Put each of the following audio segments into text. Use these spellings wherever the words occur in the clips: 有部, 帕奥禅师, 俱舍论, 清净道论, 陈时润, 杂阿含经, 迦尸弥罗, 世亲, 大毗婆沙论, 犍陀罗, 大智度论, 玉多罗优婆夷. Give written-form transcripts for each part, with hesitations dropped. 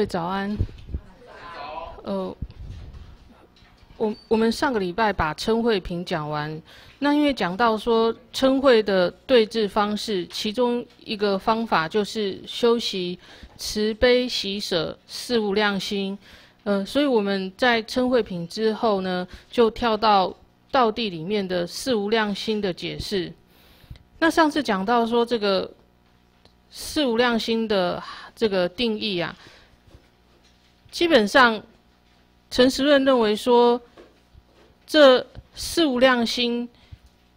位早安。我们上个礼拜把嗔恚品讲完，那因为讲到说嗔恚的对治方式，其中一个方法就是修习慈悲喜舍四无量心，所以我们在嗔恚品之后呢，就跳到道地里面的四无量心的解释。那上次讲到说这个四无量心的这个定义啊，基本上陈时润认为说，这四无量心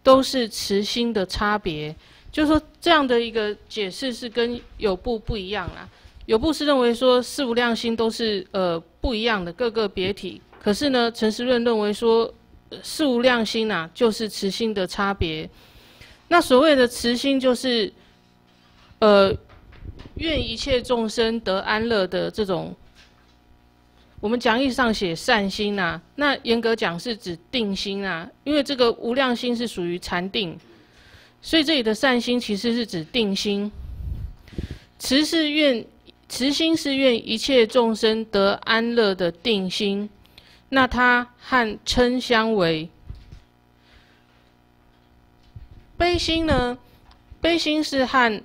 都是慈心的差别，就是说这样的一个解释是跟有部不一样啦。有部是认为说四无量心都是不一样的各个别体，可是呢，陈时润认为说四无量心啊就是慈心的差别。那所谓的慈心就是愿一切众生得安乐的这种。我们讲义上写善心啊，那严格讲是指定心啊，因为这个无量心是属于禅定，所以这里的善心其实是指定心。慈心是愿一切众生得安乐的定心，那它和嗔相违。悲心呢，悲心是和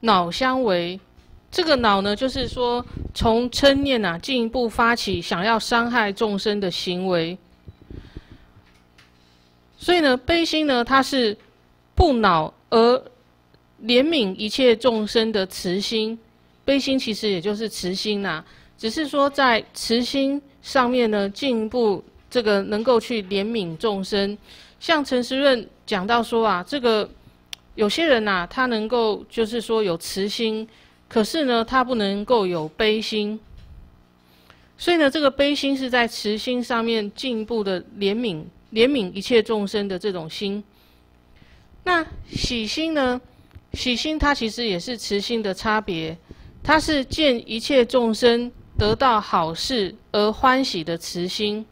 恼相违。这个恼呢，就是说从嗔念啊进一步发起想要伤害众生的行为。所以呢，悲心呢，它是不恼而怜悯一切众生的慈心。悲心其实也就是慈心呐，只是说在慈心上面呢，进一步这个能够去怜悯众生。像陈时润讲到说啊，这个有些人呐，他能够就是说有慈心。可是呢，他不能够有悲心，所以呢，这个悲心是在慈心上面进一步的怜悯一切众生的这种心。那喜心呢？喜心它其实也是慈心的差别，它是见一切众生得到好事而欢喜的慈心。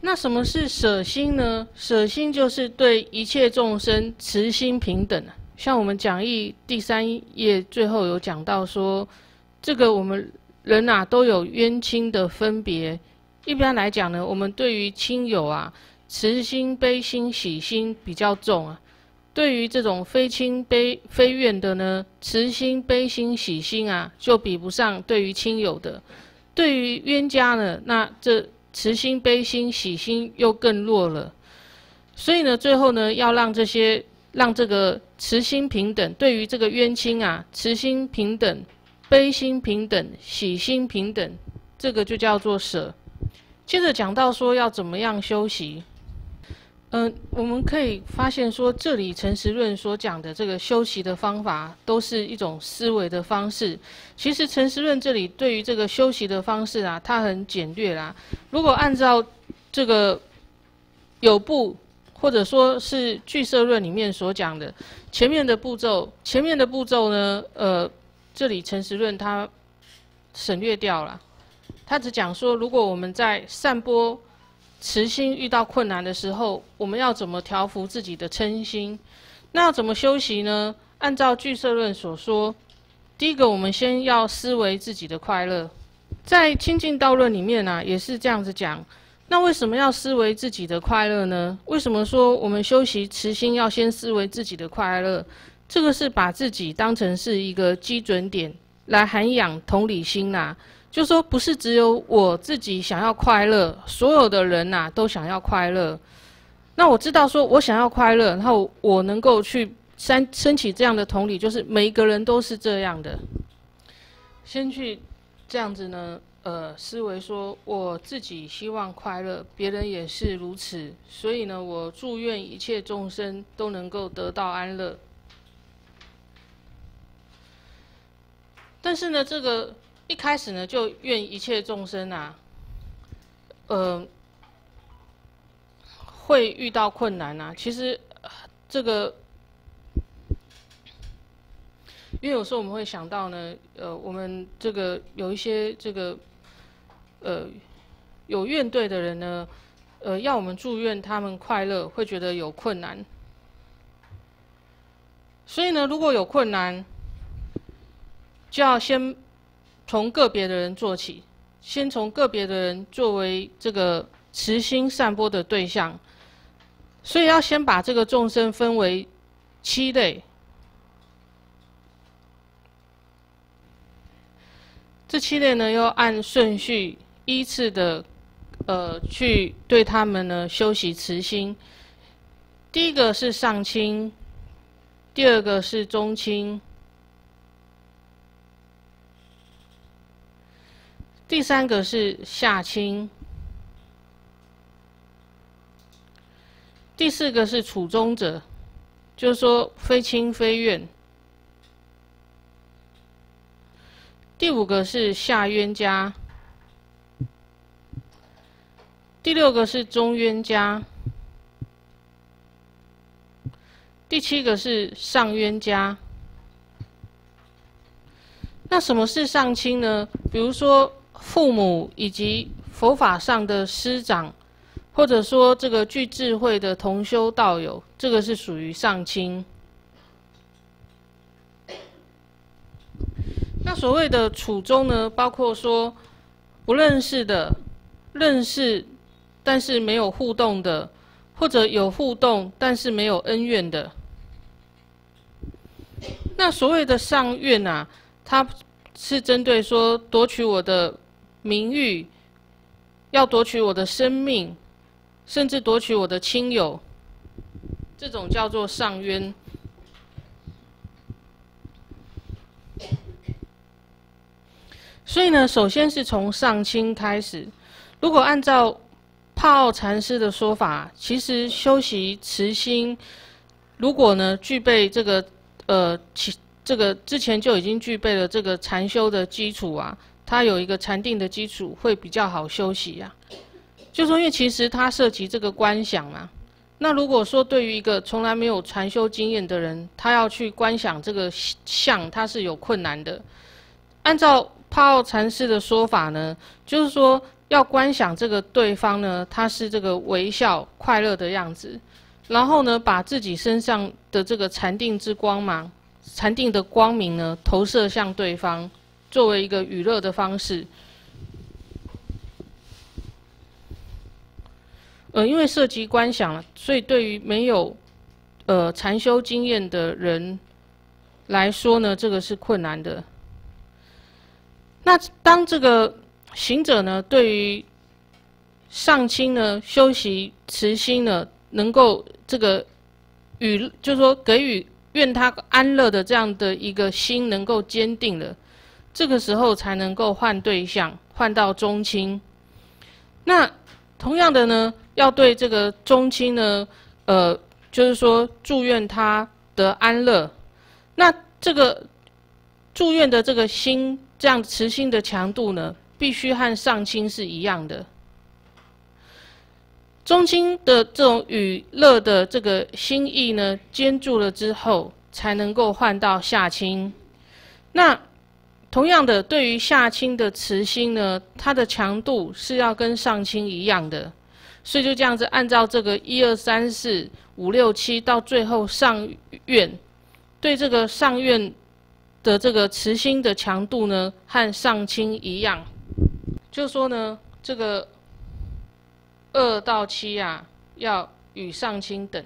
那什么是舍心呢？舍心就是对一切众生慈心平等啊。像我们讲义第3页最后有讲到说，这个我们人啊都有冤亲的分别。一般来讲呢，我们对于亲友啊，慈心、悲心、喜心比较重啊；对于这种非亲非怨的呢，慈心、悲心、喜心啊就比不上对于亲友的。对于冤家呢，那这慈心、悲心、喜心又更弱了。所以呢，最后呢要让这个慈心平等，对于这个冤亲啊，慈心平等，悲心平等，喜心平等，这个就叫做舍。接着讲到说要怎么样修习，我们可以发现说，这里陈时润所讲的这个修习的方法，都是一种思维的方式。其实陈时润这里对于这个修习的方式啊，他很简略啦。如果按照这个有部，或者说是俱舍论里面所讲的前面的步骤呢，这里陈时润他省略掉了，他只讲说，如果我们在散播慈心遇到困难的时候，我们要怎么调伏自己的嗔心，那要怎么修习呢？按照俱舍论所说，第一个我们先要思维自己的快乐，在清净道论里面啊也是这样子讲。那为什么要思维自己的快乐呢？为什么说我们修习慈心要先思维自己的快乐？这个是把自己当成是一个基准点来涵养同理心啦，就说不是只有我自己想要快乐，所有的人呐都想要快乐。那我知道说我想要快乐，然后我能够去升起这样的同理，就是每一个人都是这样的。先去这样子呢。思维说我自己希望快乐，别人也是如此，所以呢，我祝愿一切众生都能够得到安乐。但是呢，这个一开始呢，就愿一切众生啊，会遇到困难啊。其实这个，因为有时候我们会想到呢，我们这个有一些这个。有怨怼的人呢，要我们祝愿他们快乐，会觉得有困难。所以呢，如果有困难，就要先从个别的人做起，先从个别的人作为这个慈心散播的对象，所以要先把这个众生分为7类。这7类呢，要按顺序依次的，去对他们呢修习慈心。第一个是上亲，第二个是中亲。 第三个是下亲，第四个是处中者，就是说非亲非怨。第5个是下冤家，第6个是中冤家，第7个是上冤家。那什么是上亲呢？比如说， 父母以及佛法上的师长，或者说这个具智慧的同修道友，这个是属于上亲。那所谓的处中呢，包括说不认识的、认识但是没有互动的，或者有互动但是没有恩怨的。那所谓的上怨啊，它是针对说夺取我的 名誉，要夺取我的生命，甚至夺取我的亲友，这种叫做上冤。所以呢，首先是从上亲开始。如果按照帕奥禅师的说法，其实修习慈心，如果呢具备这个之前就已经具备了这个禅修的基础啊， 它有一个禅定的基础，会比较好修习呀。就说因为其实它涉及这个观想嘛。那如果说对于一个从来没有禅修经验的人，他要去观想这个相，他是有困难的。按照帕奥禅师的说法呢，就是说要观想这个对方呢，他是这个微笑快乐的样子，然后呢，把自己身上的这个禅定之光芒、禅定的光明呢，投射向对方， 作为一个娱乐的方式，因为涉及观想，所以对于没有禅修经验的人来说呢，这个是困难的。那当这个行者呢，对于上亲呢，修习慈心呢，能够这个就是说给予愿他安乐的这样的一个心，能够坚定了， 这个时候才能够换对象，换到中亲。那同样的呢，要对这个中亲呢，就是说祝愿他的安乐。那这个祝愿的这个心，这样慈心的强度呢，必须和上亲是一样的。中亲的这种与乐的这个心意呢，兼住了之后，才能够换到下亲。那 同样的，对于下亲的慈心呢，它的强度是要跟上亲一样的，所以就这样子按照这个1、2、3、4、5、6、7到最后上愿，对这个上愿的这个慈心的强度呢，和上亲一样。就说呢，这个2到7啊，要与上亲等。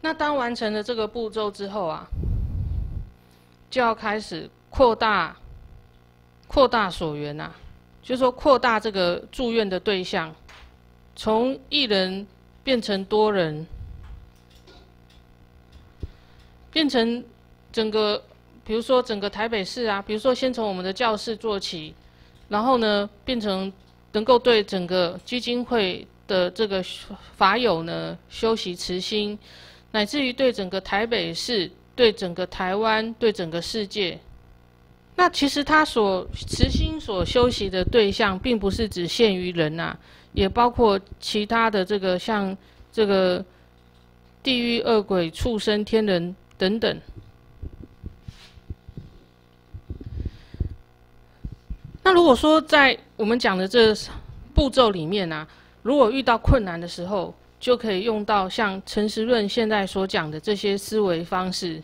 那当完成了这个步骤之后啊，就要开始 扩大所缘呐、啊，就是说扩大这个祝愿的对象，从一人变成多人，变成整个，比如说整个台北市啊，比如说先从我们的教室做起，然后呢变成能够对整个基金会的这个法友呢修习慈心，乃至于对整个台北市、对整个台湾、对整个世界。 那其实他所慈心所修习的对象，并不是只限于人呐、啊，也包括其他的这个像这个地狱、恶鬼、畜生、天人等等。那如果说在我们讲的这步骤里面啊，如果遇到困难的时候，就可以用到像陈时润现在所讲的这些思维方式。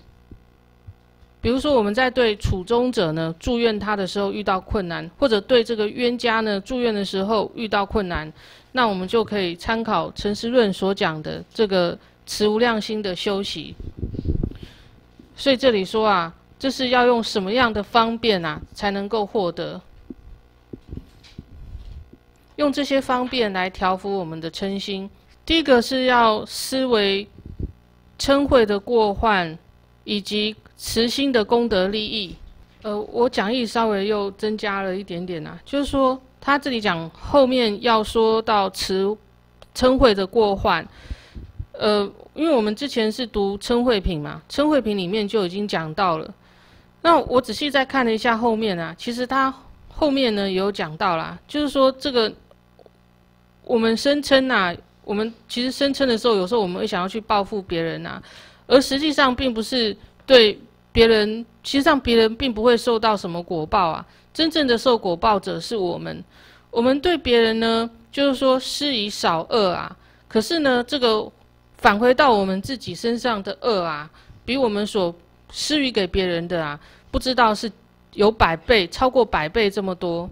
比如说我们在对处中者呢住院他的时候遇到困难，或者对这个冤家呢住院的时候遇到困难，那我们就可以参考陈师论所讲的这个持无量心的修习。所以这里说啊，这是要用什么样的方便啊才能够获得？用这些方便来调伏我们的嗔心。第一个是要思维嗔恚的过患，以及 慈心的功德利益，我讲义稍微又增加了一点点啊，就是说他这里讲后面要说到持嗔恚的过患，因为我们之前是读嗔恚品嘛，嗔恚品里面就已经讲到了。那我仔细再看了一下后面啊，其实他后面呢有讲到啦，就是说这个我们声称啊，我们其实声称的时候，有时候我们会想要去报复别人啊，而实际上并不是对 别人，其实上别人并不会受到什么果报啊，真正的受果报者是我们。我们对别人呢，就是说施以少恶啊，可是呢，这个返回到我们自己身上的恶啊，比我们所施予给别人的啊，不知道是有100倍，超过100倍这么多。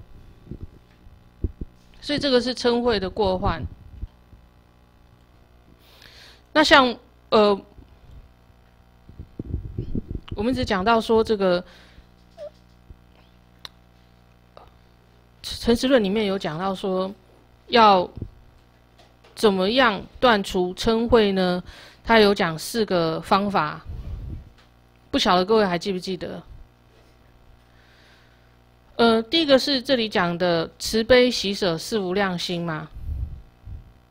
所以这个是嗔恚的过患。那像我们只讲到说这个《陈思论》里面有讲到说，要怎么样断除嗔恚呢？他有讲4个方法，不晓得各位还记不记得？第一个是这里讲的慈悲喜舍四无量心嘛。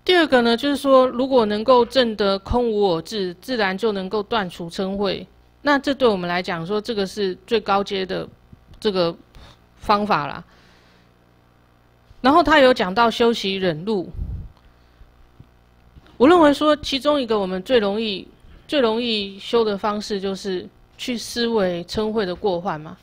第二个呢，就是说如果能够证得空无我智，自然就能够断除嗔恚。 那这对我们来讲说，这个是最高阶的这个方法啦。然后他有讲到修习忍辱，我认为说其中一个我们最容易修的方式，就是去思维嗔恚的过患嘛。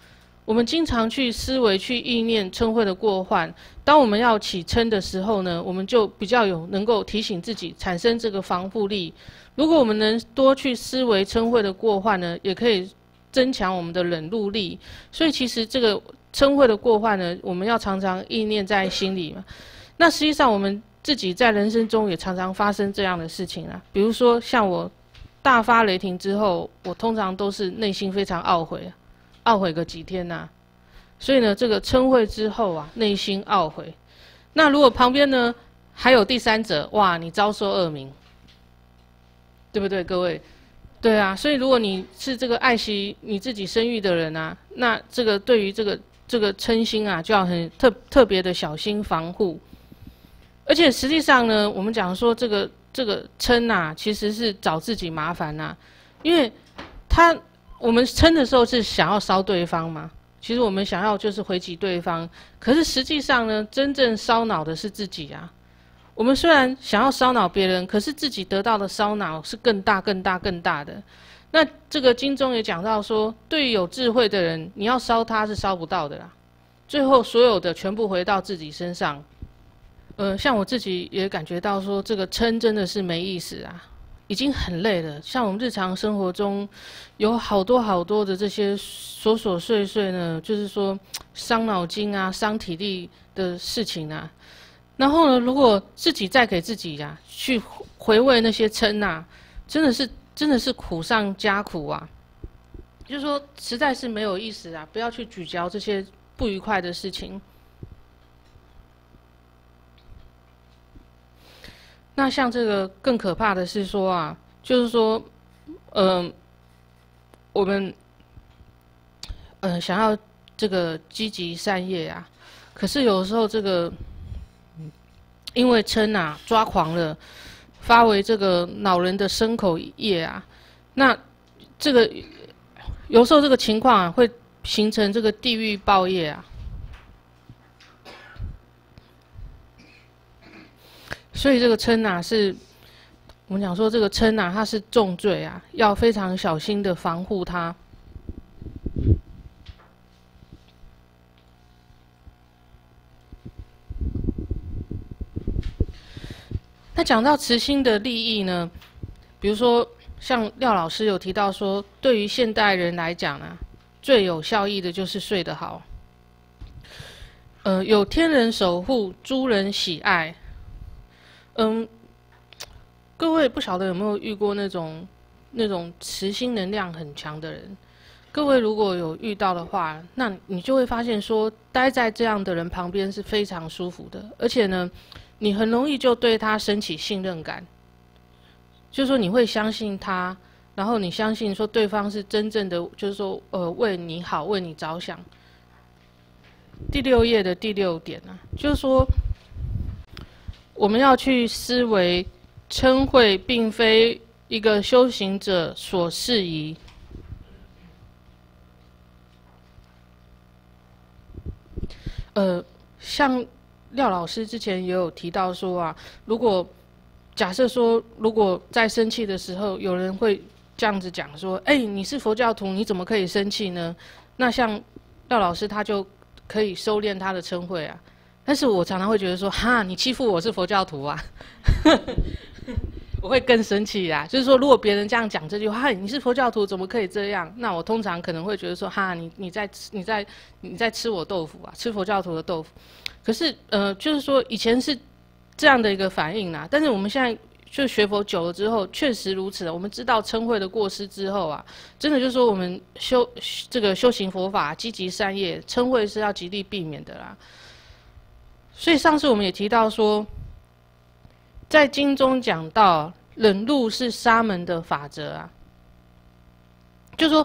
我们经常去思维、去意念嗔恚的过患。当我们要起嗔的时候呢，我们就比较有能够提醒自己产生这个防护力。 如果我们能多去思维嗔恚的过患呢，也可以增强我们的忍辱力。所以其实这个嗔恚的过患呢，我们要常常意念在心里嘛。那实际上我们自己在人生中也常常发生这样的事情啊。比如说像我大发雷霆之后，我通常都是内心非常懊悔，懊悔个几天啊。所以呢，这个嗔恚之后啊，内心懊悔。那如果旁边呢还有第三者，哇，你遭受恶名。 对不对，各位？对啊，所以如果你是这个爱惜你自己生育的人啊，那这个对于这个嗔心啊，就要很特别的小心防护。而且实际上呢，我们讲说这个嗔啊，其实是找自己麻烦啊，因为我们嗔的时候是想要烧对方嘛，其实我们想要就是回击对方，可是实际上呢，真正烧脑的是自己啊。 我们虽然想要烧脑别人，可是自己得到的烧脑是更大的。那这个经中也讲到说，对于有智慧的人，你要烧他是烧不到的啦。最后所有的全部回到自己身上。像我自己也感觉到说，这个嗔真的是没意思啊，已经很累了。像我们日常生活中，有好多的这些琐碎呢，就是说伤脑筋啊、伤体力的事情啊。 然后呢，如果自己再给自己呀、去回味那些嗔啊，真的是苦上加苦啊！就是说实在是没有意思啊，不要去咀嚼这些不愉快的事情。那像这个更可怕的是说啊，就是说，我们想要这个积极善业啊，可是有时候这个。 因为嗔啊抓狂了，发为这个恼人的身口业啊，那这个有时候这个情况啊会形成这个地狱报业啊，所以这个嗔啊是，我们讲说这个嗔啊它是重罪啊，要非常小心的防护它。 那讲到慈心的利益呢，比如说像廖老师有提到说，对于现代人来讲啊，最有效益的就是睡得好。有天人守护，诸人喜爱。各位不晓得有没有遇过那种磁性能量很强的人？各位如果有遇到的话，那你就会发现说，待在这样的人旁边是非常舒服的，而且呢，你很容易就对他升起信任感，就是说你会相信他，然后你相信说对方是真正的，就是说为你好，为你着想。 第6页的第6点呢、就是说，我们要去思维，嗔恚并非一个修行者所适宜。像廖老师之前也有提到说啊，如果假设说，如果在生气的时候，有人会这样子讲说：“哎，你是佛教徒，你怎么可以生气呢？”那像廖老师他就 可以收敛他的嗔恚啊，但是我常常会觉得说，哈，你欺负我是佛教徒啊，我会更生气啊。就是说，如果别人这样讲这句话，你是佛教徒怎么可以这样？那我通常可能会觉得说，哈，你在吃我豆腐啊，吃佛教徒的豆腐。可是就是说以前是这样的一个反应啊，但是我们现在 就学佛久了之后，确实如此。我们知道嗔恚的过失之后啊，真的就是说我们修行佛法，积极善业，嗔恚是要极力避免的啦。所以上次我们也提到说，在经中讲到忍辱是沙门的法则啊，就说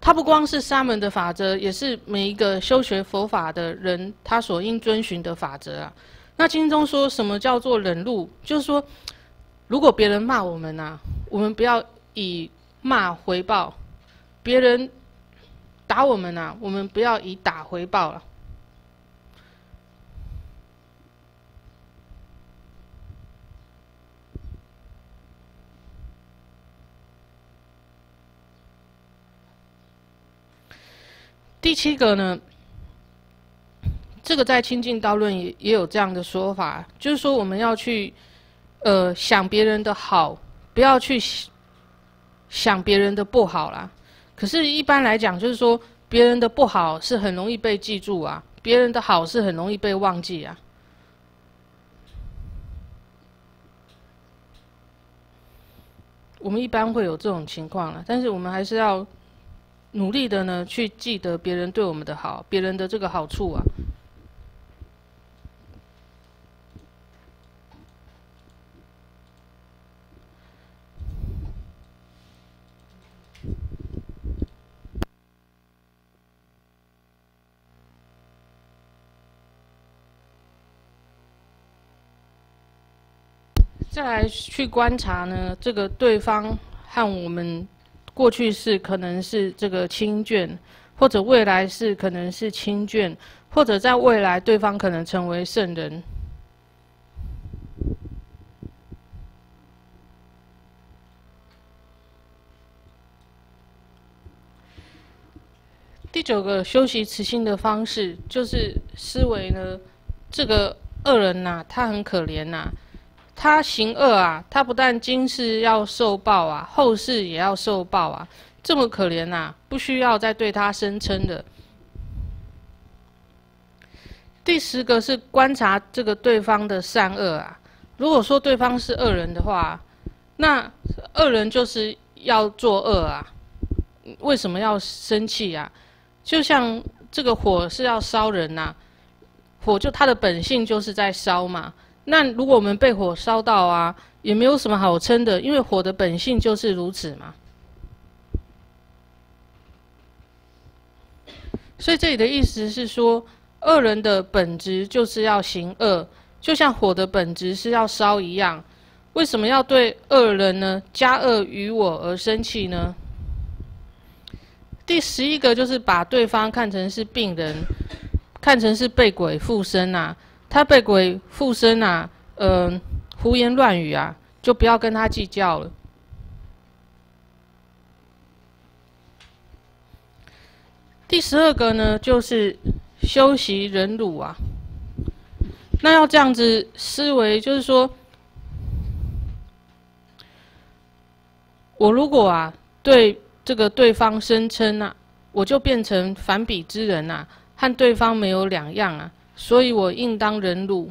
它不光是沙门的法则，也是每一个修学佛法的人他所应遵循的法则啊。那经中说什么叫做忍辱，就是说， 如果别人骂我们啊，我们不要以骂回报；别人打我们啊，我们不要以打回报了。第7个呢， 这个在《清净道论》也有这样的说法，就是说我们要去 想别人的好，不要去想别人的不好啦。可是，一般来讲，就是说别人的不好是很容易被记住啊，别人的好是很容易被忘记啊。我们一般会有这种情况啦，但是我们还是要努力的呢，去记得别人对我们的好，别人的这个好处啊。 再来去观察呢，这个对方和我们过去是可能是这个亲眷，或者未来是可能是亲眷，或者在未来对方可能成为圣人。第9个修习慈心的方式，就是思维呢，这个恶人呐、他很可怜呐、他行恶啊，他不但今世要受报啊，后世也要受报啊，这么可怜啊，不需要再对他声称的。第10个是观察这个对方的善恶啊，如果说对方是恶人的话，那恶人就是要作恶啊，为什么要生气啊？就像这个火是要烧人呐、火就它的本性就是在烧嘛。 那如果我们被火烧到啊，也没有什么好嗔的，因为火的本性就是如此嘛。所以这里的意思是说，恶人的本质就是要行恶，就像火的本质是要烧一样。为什么要对恶人呢？加恶于我而生气呢？第11个就是把对方看成是病人，看成是被鬼附身啊。 他被鬼附身啊，胡言乱语啊，就不要跟他计较了。第12个呢，就是修习忍辱啊。那要这样子思维，就是说，我如果啊对这个对方声称啊，我就变成反比之人啊，和对方没有两样啊，所以我应当忍辱。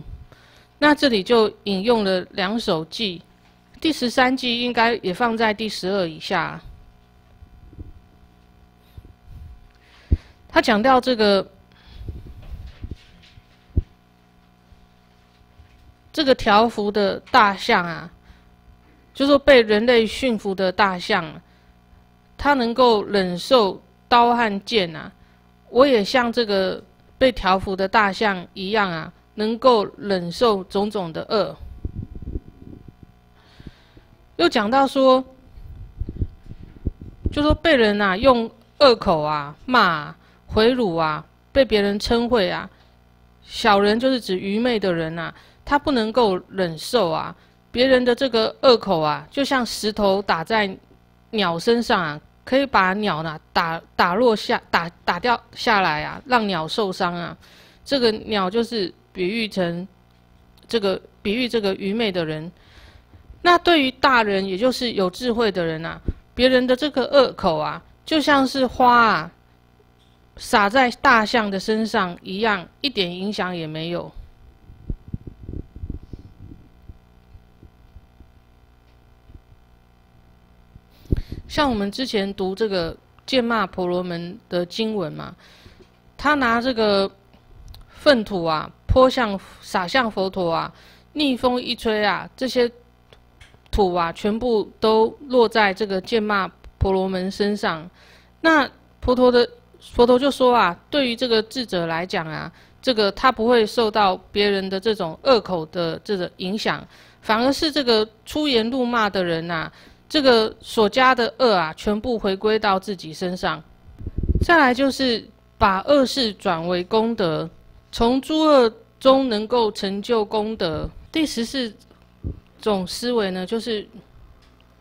那这里就引用了两首偈，第13偈应该也放在第12以下啊。他讲到这个调伏的大象啊，就是说被人类驯服的大象，它能够忍受刀和剑啊，我也像这个被调伏的大象一样啊，能够忍受种种的恶。又讲到说，就说被人啊用恶口啊骂啊、毁辱啊，被别人称谓啊，小人就是指愚昧的人啊，他不能够忍受啊别人的这个恶口啊，就像石头打在鸟身上啊，可以把鸟呢、啊、打掉下来啊，让鸟受伤啊。这个鸟就是比喻这个愚昧的人。那对于大人，也就是有智慧的人啊，别人的这个恶口啊，就像是花啊撒在大象的身上一样，一点影响也没有。像我们之前读这个剑骂婆罗门的经文嘛，他拿这个粪土啊撒向佛陀啊，逆风一吹啊，这些土啊全部都落在这个剑骂婆罗门身上。那佛陀就说啊，对于这个智者来讲啊，这个他不会受到别人的这种恶口的这个影响，反而是这个出言辱骂的人啊，这个所加的恶啊，全部回归到自己身上。再来就是把恶事转为功德，从诸恶中能够成就功德。第14种思维呢，就是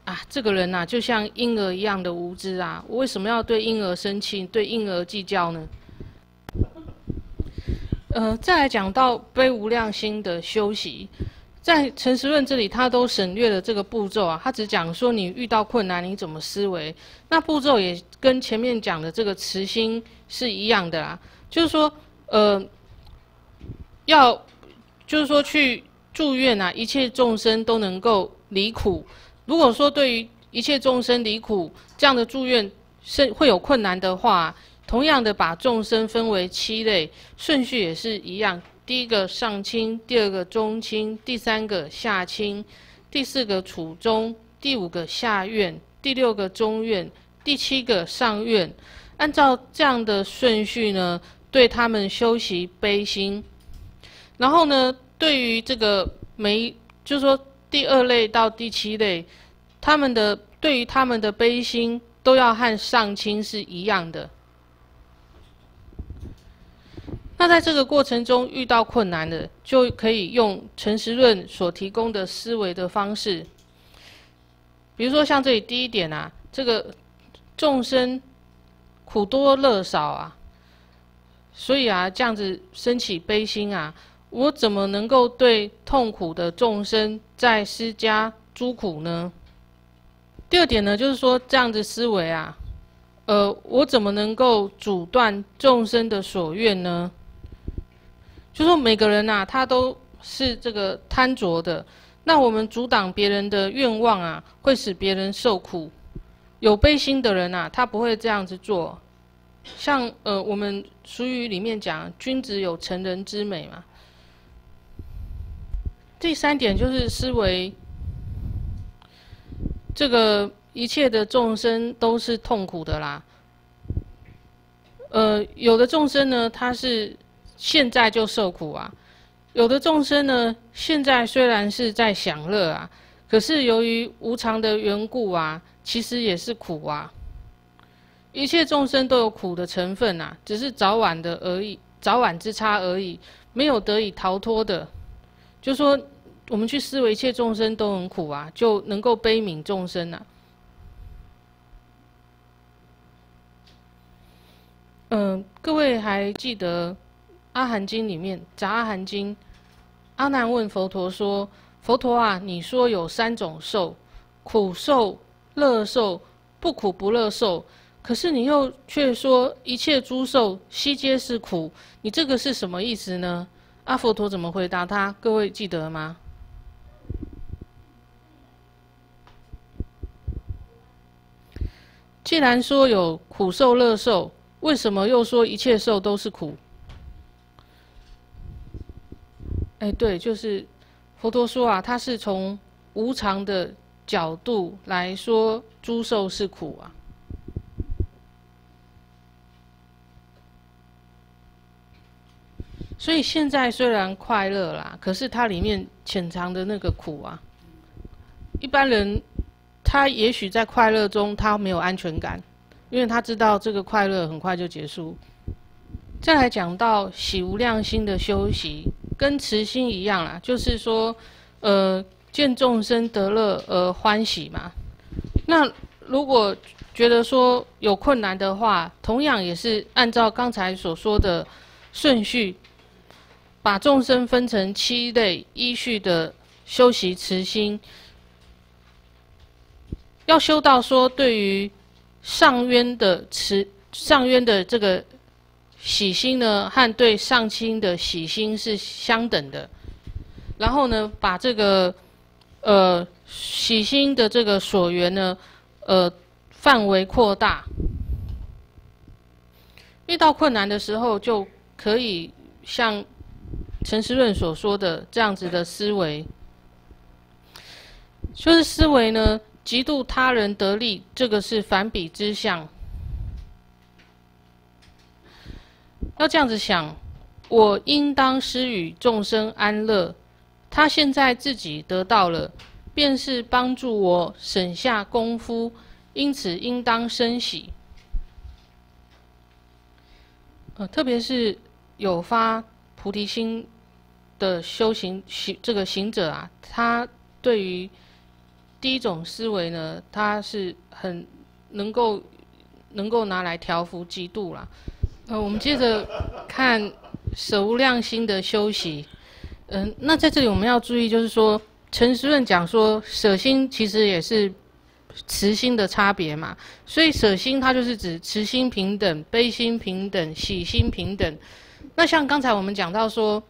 啊，这个人啊，就像婴儿一样的无知啊，我为什么要对婴儿生气，对婴儿计较呢？再来讲到悲无量心的修习。在陈时论这里，他都省略了这个步骤啊，他只讲说你遇到困难你怎么思维。那步骤也跟前面讲的这个慈心是一样的啦，就是说，就是说去祝愿啊，一切众生都能够离苦。如果说对于一切众生离苦这样的祝愿是会有困难的话，同样的把众生分为7类，顺序也是一样。第一个上轻，第二个中轻，第三个下轻，第四个处中，第5个下愿，第6个中愿，第7个上愿。按照这样的顺序呢，对他们修习悲心。然后呢，对于这个就是说第2类到第7类，对于他们的悲心都要和上轻是一样的。那在这个过程中遇到困难的，就可以用陈时论所提供的思维的方式。比如说像这里第1点啊，这个众生苦多乐少啊，所以啊这样子升起悲心啊，我怎么能够对痛苦的众生再施加诸苦呢？第2点呢，就是说这样子思维啊，我怎么能够阻断众生的所愿呢？就说每个人啊，他都是这个贪着的，那我们阻挡别人的愿望啊，会使别人受苦。有悲心的人啊，他不会这样子做。像我们俗语里面讲，君子有成人之美嘛。第3点就是思维这个一切的众生都是痛苦的啦。有的众生呢，他是现在就受苦啊；有的众生呢，现在虽然是在享乐啊，可是由于无常的缘故啊，其实也是苦啊。一切众生都有苦的成分啊，只是早晚之差而已，没有得以逃脱的。就说我们去思维一切众生都很苦啊，就能够悲悯众生啊。各位还记得《阿含经》里面《杂阿含经》，阿难问佛陀说：“佛陀啊，你说有3种受，苦受、乐受、不苦不乐受。可是你又却说一切诸受悉皆是苦，你这个是什么意思呢？阿佛陀怎么回答他？各位记得吗？既然说有苦受、乐受，为什么又说一切受都是苦？哎，对，就是佛陀说啊，他是从无常的角度来说诸受是苦啊。 所以现在虽然快乐啦，可是它里面潜藏的那个苦啊，一般人他也许在快乐中他没有安全感，因为他知道这个快乐很快就结束。再来讲到喜无量心的修习，跟慈心一样啦，就是说，见众生得乐而欢喜嘛。那如果觉得说有困难的话，同样也是按照刚才所说的顺序。 把众生分成七类，依序的修习慈心，要修到说对于上渊的这个喜心呢，和对上亲的喜心是相等的。然后呢，把这个喜心的这个所缘呢，范围扩大。遇到困难的时候，就可以像 陈师论所说的这样子的思维，就是思维呢，嫉妒他人得利，这个是反比之相。要这样子想，我应当施与众生安乐，他现在自己得到了，便是帮助我省下功夫，因此应当生喜。特别是有发菩提心 的修行这个行者啊，他对于第一种思维呢，他是很能够拿来调伏嫉妒啦。我们接着看舍无量心的修习。那在这里我们要注意，就是说陈师论讲说舍心其实也是慈心的差别嘛，所以舍心它就是指慈心平等、悲心平等、喜心平等。那像刚才我们讲到说。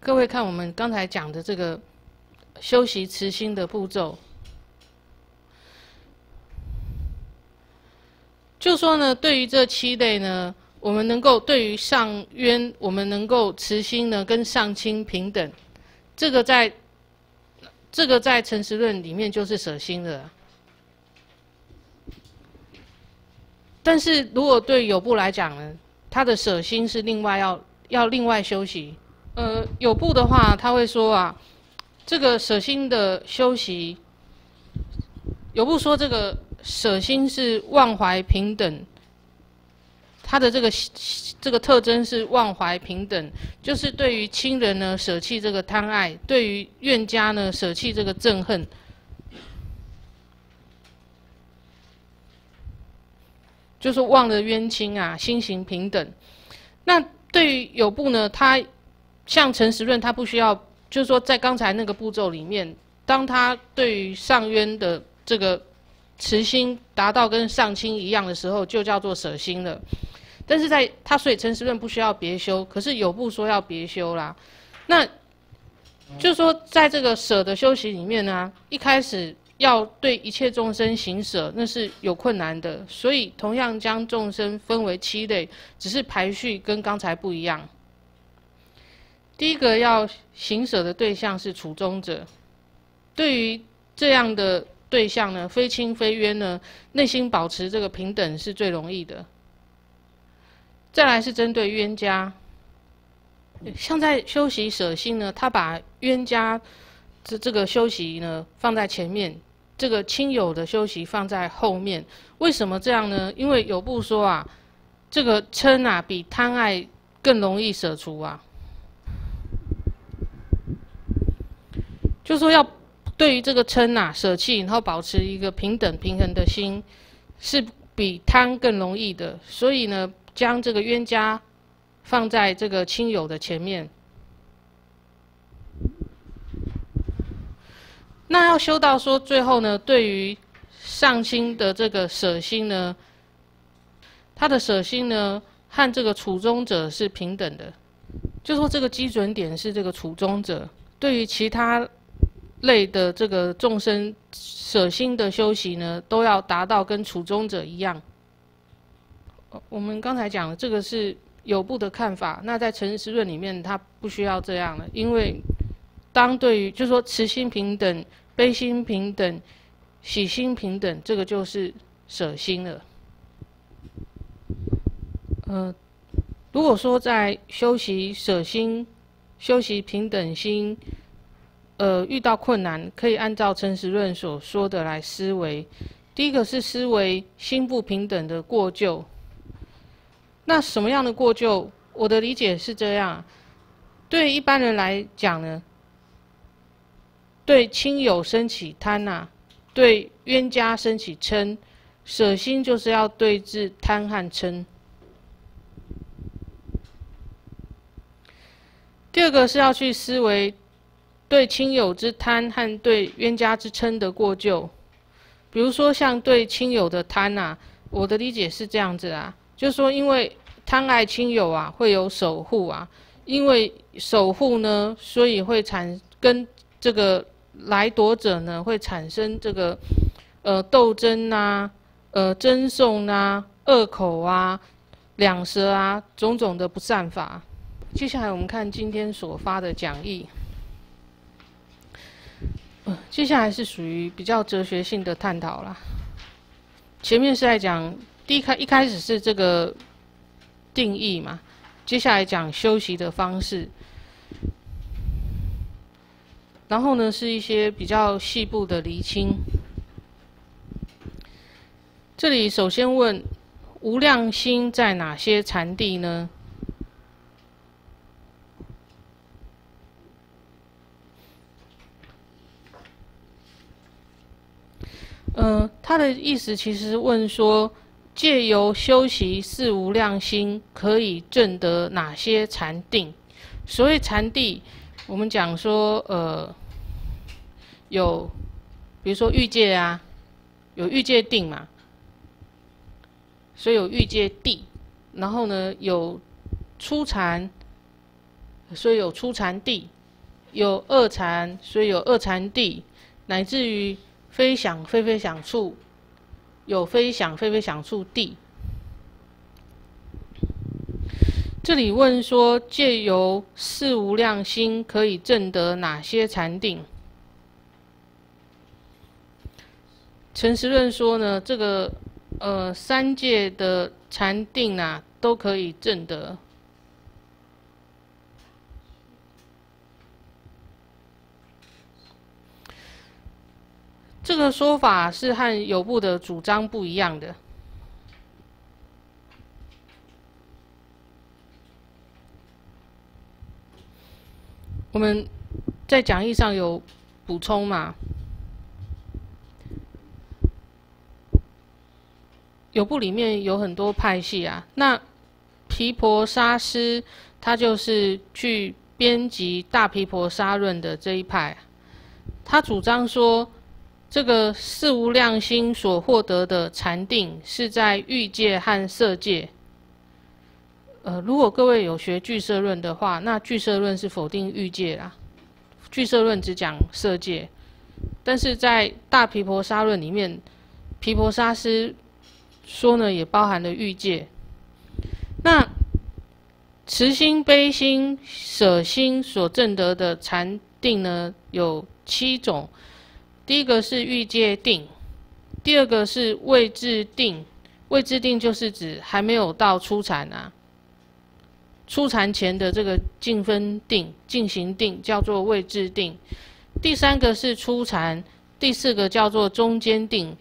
各位看我们刚才讲的这个修习慈心的步骤，就说呢，对于这七类呢，我们能够对于上渊，我们能够慈心呢跟上亲平等，这个在《陈实论》里面就是舍心的。但是如果对有部来讲呢，他的舍心是另外修习。 有部的话，他会说啊，这个舍心的修习，有部说这个舍心是忘怀平等，他的这个特征是忘怀平等，就是对于亲人呢舍弃这个贪爱，对于怨家呢舍弃这个憎恨。就是忘了冤亲啊，心行平等。那对于有部呢，他 像陈实论，他不需要，就是说，在刚才那个步骤里面，当他对于上渊的这个慈心达到跟上亲一样的时候，就叫做舍心了。但是在他所以陈实论不需要别修，可是有部说要别修啦。那就是说，在这个舍的修习里面呢、啊，一开始要对一切众生行舍，那是有困难的，所以同样将众生分为七类，只是排序跟刚才不一样。 第一个要行舍的对象是处中者，对于这样的对象呢，非亲非冤呢，内心保持这个平等是最容易的。再来是针对冤家，像在修习舍心呢，他把冤家这个修习呢放在前面，这个亲友的修习放在后面。为什么这样呢？因为有部说啊，这个嗔啊比贪爱更容易舍除啊。 就说要对于这个嗔啊舍弃，然后保持一个平等平衡的心，是比贪更容易的。所以呢，将这个冤家放在这个亲友的前面。那要修到说最后呢，对于上心的这个舍心呢，他的舍心呢和这个处中者是平等的，就说这个基准点是这个处中者。对于其他类的这个众生舍心的修习呢，都要达到跟处中者一样。我们刚才讲了，这个是有部的看法。那在《成实论》里面，他不需要这样了，因为当对于就说慈心平等、悲心平等、喜心平等，这个就是舍心了。如果说在修习舍心、修习平等心，遇到困难，可以按照《成实论》所说的来思维。第一个是思维心不平等的过咎。那什么样的过咎？我的理解是这样：对一般人来讲呢，对亲友生起贪呐，对冤家生起嗔，舍心就是要对治贪和嗔。第二个是要去思维对亲友之贪和对冤家之嗔的过咎。比如说，像对亲友的贪啊，我的理解是这样子啊，就是说，因为贪爱亲友啊，会有守护啊，因为守护呢，所以会跟这个来夺者呢，会产生这个斗争啊，争讼啊，恶口啊，两舌啊，种种的不善法。接下来我们看今天所发的讲义。接下来是属于比较哲学性的探讨啦。前面是在讲一开始是这个定义嘛，接下来讲修习的方式，然后呢是一些比较细部的厘清。这里首先问无量心在哪些禅地呢？他的意思其实问说，借由修习四无量心，可以证得哪些禅定？所谓禅地，我们讲说，有，比如说欲界啊，有欲界定嘛，所以有欲界地，然后呢有初禅，所以有初禅地，有二禅，所以有二禅地，乃至于非想非非想处，有非想非非想处地。这里问说，借由四无量心可以证得哪些禅定？成实论说呢，这个三界的禅定啊，都可以证得。这个说法是和有部的主张不一样的。我们在讲义上有补充嘛？有部里面有很多派系啊，那毗婆沙师他就是去编辑《大毗婆沙论》的这一派，他主张说，这个四无量心所获得的禅定是在欲界和色界。如果各位有学俱舍论的话，那俱舍论是否定欲界啦，俱舍论只讲色界。但是在大毗婆沙论里面，毗婆沙师说呢，也包含了欲界。那慈心、悲心、舍心所证得的禅定呢，有7种。第一个是欲界定，第二个是未至定，未至定就是指还没有到初禅啊，初禅前的这个净分定、净行定叫做未至定。第三个是初禅，第四个叫做中间定。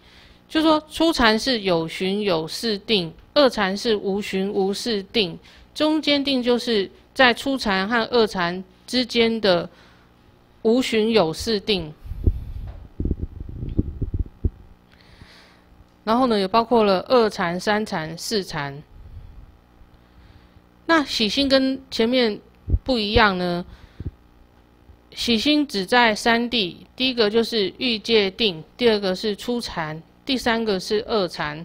就说初禅是有寻有事定，二禅是无寻无事定，中间定就是在初禅和二禅之间的无寻有事定。然后呢，也包括了二禅、三禅、四禅。那喜心跟前面不一样呢，喜心只在3地，第一个就是欲界定，第二个是初禅，第三个是二禅。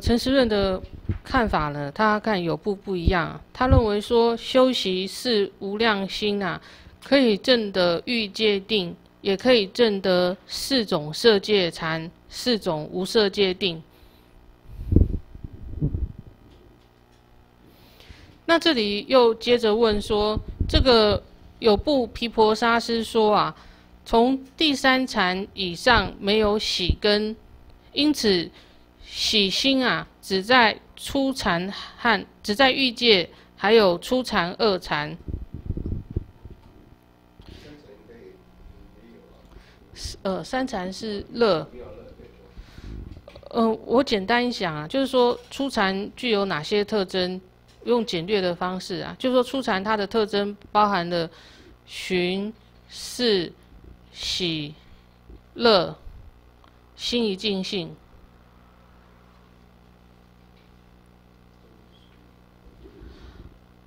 陈时润的看法呢，他看有不一样。他认为说，修习是无量心啊，可以证得欲界定，也可以证得四种色界禅、四种无色界定。那这里又接着问说，这个有部毗婆沙师说啊，从第三禅以上没有喜根，因此。 喜心啊，只在初禅和只在欲界，还有初禅、二禅。三禅是乐。我简单一想啊，就是说初禅具有哪些特征？用简略的方式啊，就是说初禅它的特征包含了寻、视、喜、乐、心一净性。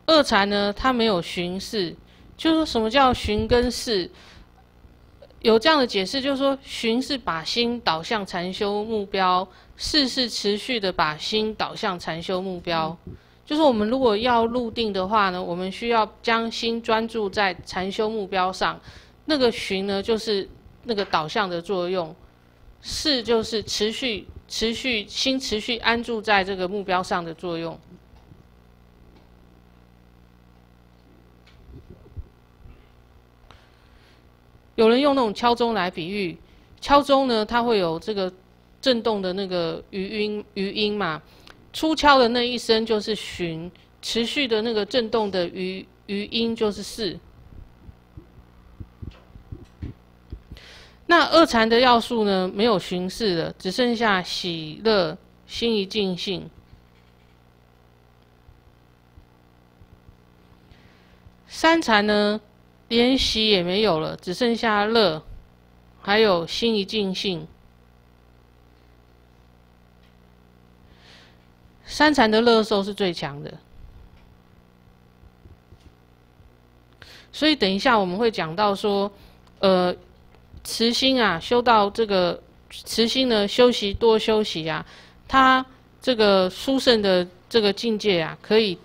二禅呢，它没有寻视，就是说什么叫寻跟视？有这样的解释，就是说寻是把心导向禅修目标，视是持续的把心导向禅修目标。就是我们如果要入定的话呢，我们需要将心专注在禅修目标上。那个寻呢，就是那个导向的作用；视就是持续心持续安住在这个目标上的作用。 有人用那种敲钟来比喻，敲钟呢，它会有这个震动的那个余音嘛，初敲的那一声就是寻，持续的那个震动的余音就是视。那二禅的要素呢，没有寻视了，只剩下喜乐、心一净性。三禅呢？ 连喜也没有了，只剩下乐，还有心一净性。三禅的乐受是最强的，所以等一下我们会讲到说，慈心啊，修到这个慈心呢，多修习啊，它这个殊胜的这个境界啊，可以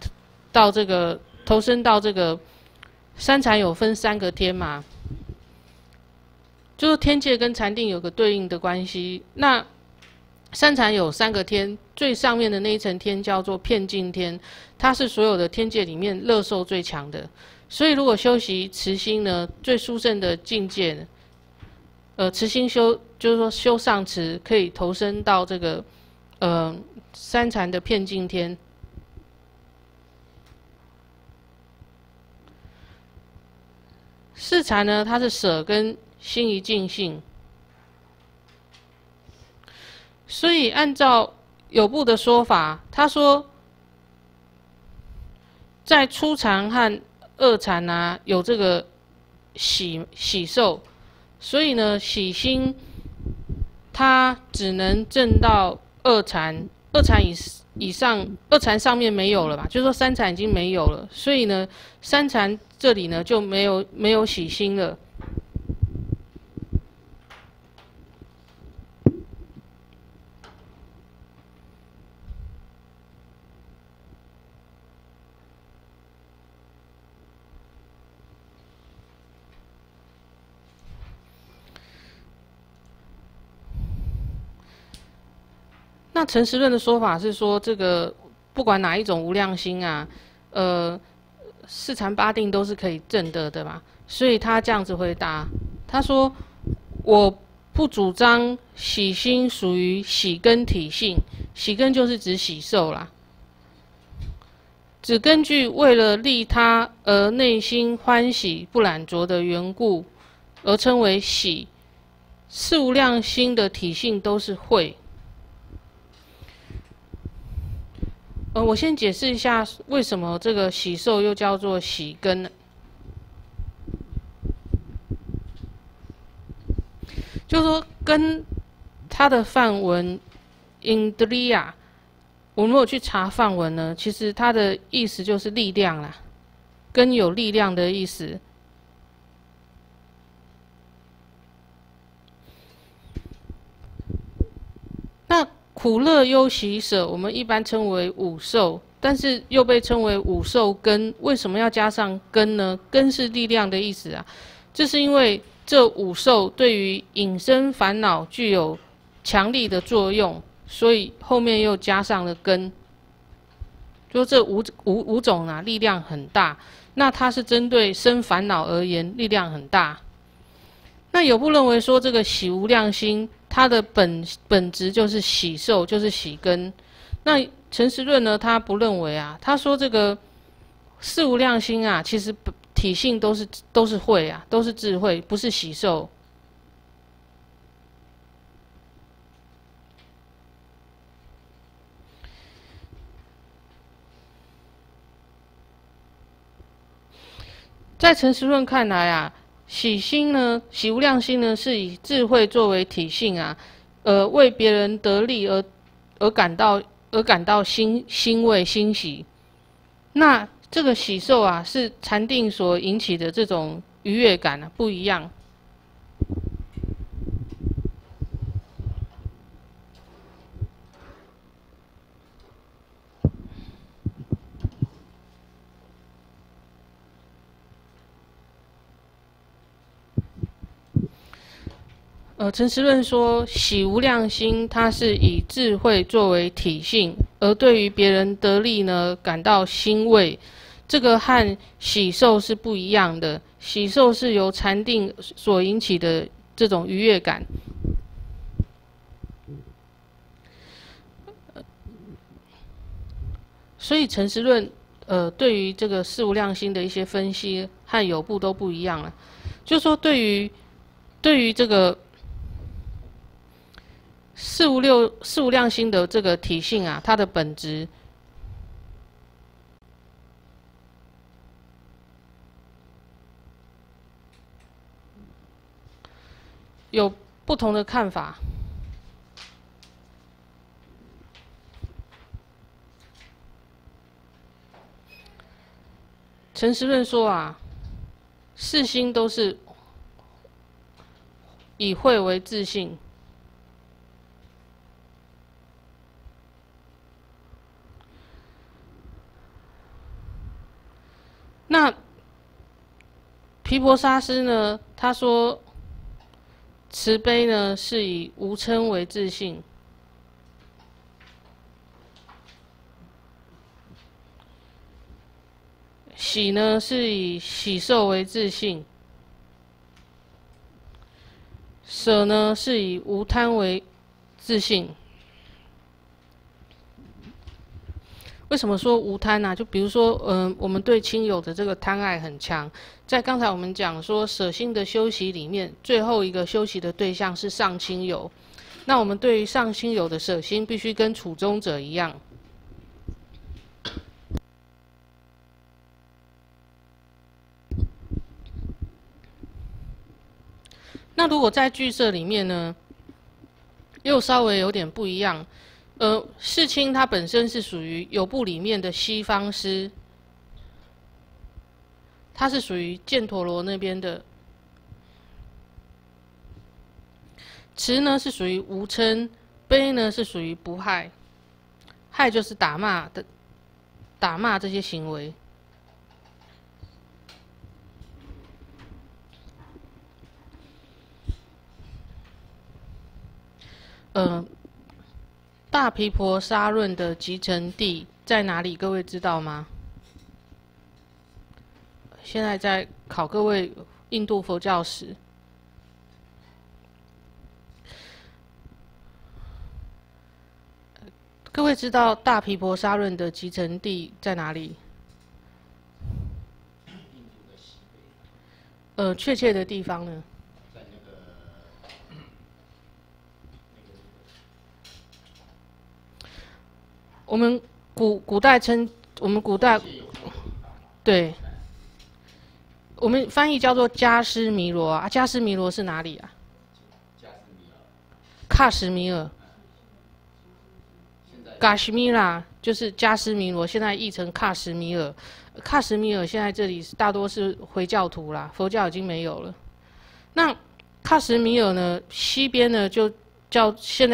到这个投身到这个。 三禅有分三个天嘛，就是天界跟禅定有个对应的关系。那三禅有三个天，最上面的那一层天叫做遍净天，它是所有的天界里面乐受最强的。所以如果修习慈心呢，最殊胜的境界，慈心修就是说修上慈，可以投身到这个三禅的遍净天。 四禅呢，它是舍跟心一净性，所以按照有部的说法，他说，在初禅和二禅啊，有这个喜受，所以呢，喜心它只能证到二禅，二禅以上，二禅上面没有了嘛，就是说三禅已经没有了，所以呢，三禅。 这里呢就没有喜心了。那陈时润的说法是说，这个不管哪一种无量心啊，四禅八定都是可以证得的嘛，所以他这样子回答，他说：“我不主张喜心属于喜根体性，喜根就是指喜受啦，只根据为了利他而内心欢喜不染浊的缘故，而称为喜。四无量心的体性都是慧。” 我先解释一下为什么这个喜受又叫做喜根。就是说，根它的梵文 indriya 我如果去查梵文呢，其实它的意思就是力量啦，跟有力量的意思。那苦乐忧喜舍，我们一般称为五受，但是又被称为五受根。为什么要加上根呢？根是力量的意思啊。这是因为这五受对于引生烦恼具有强力的作用。 所以后面又加上了根，就这五种啊，力量很大。那它是针对生烦恼而言，力量很大。那有部认为说，这个喜无量心，它的本质就是喜受，就是喜根。那陈实论呢，他不认为啊，他说这个四无量心啊，其实体性都是慧啊，都是智慧，不是喜受。 在陈实论看来啊，喜心呢，喜无量心呢，是以智慧作为体性啊，为别人得利而感到欣慰欣喜。那这个喜受啊，是禅定所引起的这种愉悦感啊，不一样。陈实论说，喜无量心，它是以智慧作为体性，而对于别人得利呢，感到欣慰。这个和喜受是不一样的，喜受是由禅定所引起的这种愉悦感。所以陈实论，对于这个四无量心的一些分析和有部都不一样了，就说对于这个。 四无量心的这个体性啊，它的本质有不同的看法。陈实论说啊，四心都是以慧为自性。 那毗婆沙师呢？他说，慈悲呢是以无嗔为自性。喜呢是以喜受为自性，舍呢是以无贪为自性。 为什么说无贪呢、啊？就比如说，我们对亲友的这个贪爱很强。在刚才我们讲说舍心的修习里面，最后一个修习的对象是上亲友。那我们对于上亲友的舍心，必须跟处中者一样。那如果在俱舍里面呢，又稍微有点不一样。 世亲它本身是属于有部里面的西方师，它是属于犍陀罗那边的。慈呢是属于无嗔，悲呢是属于不害，害就是打骂这些行为。大毗婆沙论的集成地在哪里？各位知道吗？现在在考各位印度佛教史。各位知道大毗婆沙论的集成地在哪里？确切的地方呢？ 我们古代称我们古代，对，我们翻译叫做加斯弥罗啊，加斯弥罗是哪里啊？喀什米尔。噶什米拉就是加斯米罗，现在译成喀什米尔。喀什米尔现在这里大多是回教徒啦，佛教已经没有了。那喀什米尔呢，西边呢就叫现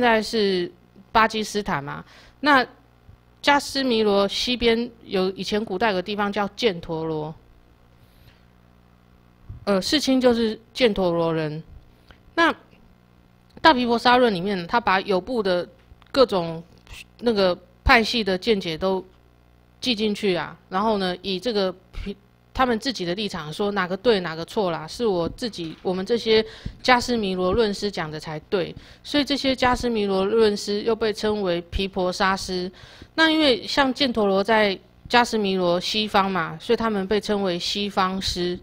在是巴基斯坦嘛。那加斯米罗西边有以前古代有个地方叫犍陀罗，世亲就是犍陀罗人。那大毗婆沙论里面，他把有部的各种那个派系的见解都记进去啊，然后呢，以这个他们自己的立场说哪个对哪个错啦，是我们这些迦尸弥罗论师讲的才对，所以这些迦尸弥罗论师又被称为毗婆沙师。那因为像犍陀罗在迦尸弥罗西方嘛，所以他们被称为西方师。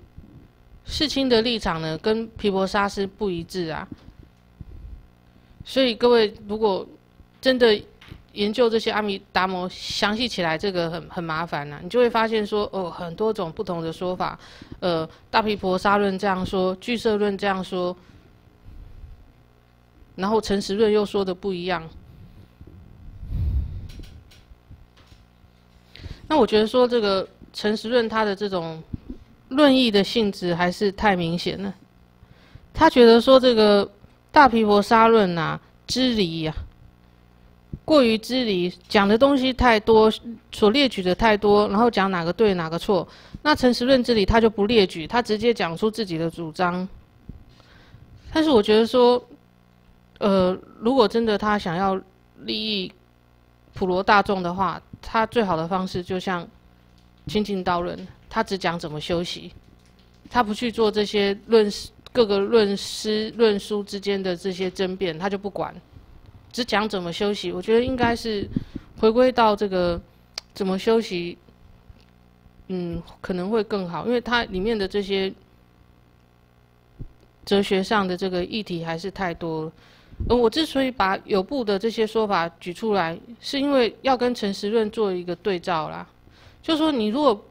世亲的立场呢，跟毗婆沙师不一致啊。所以各位，如果真的研究这些阿弥达摩，详细起来这个很麻烦呐、啊，你就会发现说，哦，很多种不同的说法，大毗婆沙论这样说，俱舍论这样说，然后诚实论又说的不一样。那我觉得说这个诚实论它的这种论议的性质还是太明显了，他觉得说这个。大毗婆沙论呐，支离呀，过于支离，讲的东西太多，所列举的太多，然后讲哪个对哪个错。那诚实论这里他就不列举，他直接讲出自己的主张。但是我觉得说，如果真的他想要利益普罗大众的话，他最好的方式就像清净道论，他只讲怎么修习，他不去做这些论事。各个论师论书之间的这些争辩，他就不管，只讲怎么修习。我觉得应该是回归到这个怎么修习，可能会更好，因为它里面的这些哲学上的这个议题还是太多了。我之所以把有部的这些说法举出来，是因为要跟诚实论做一个对照啦，就说你如果。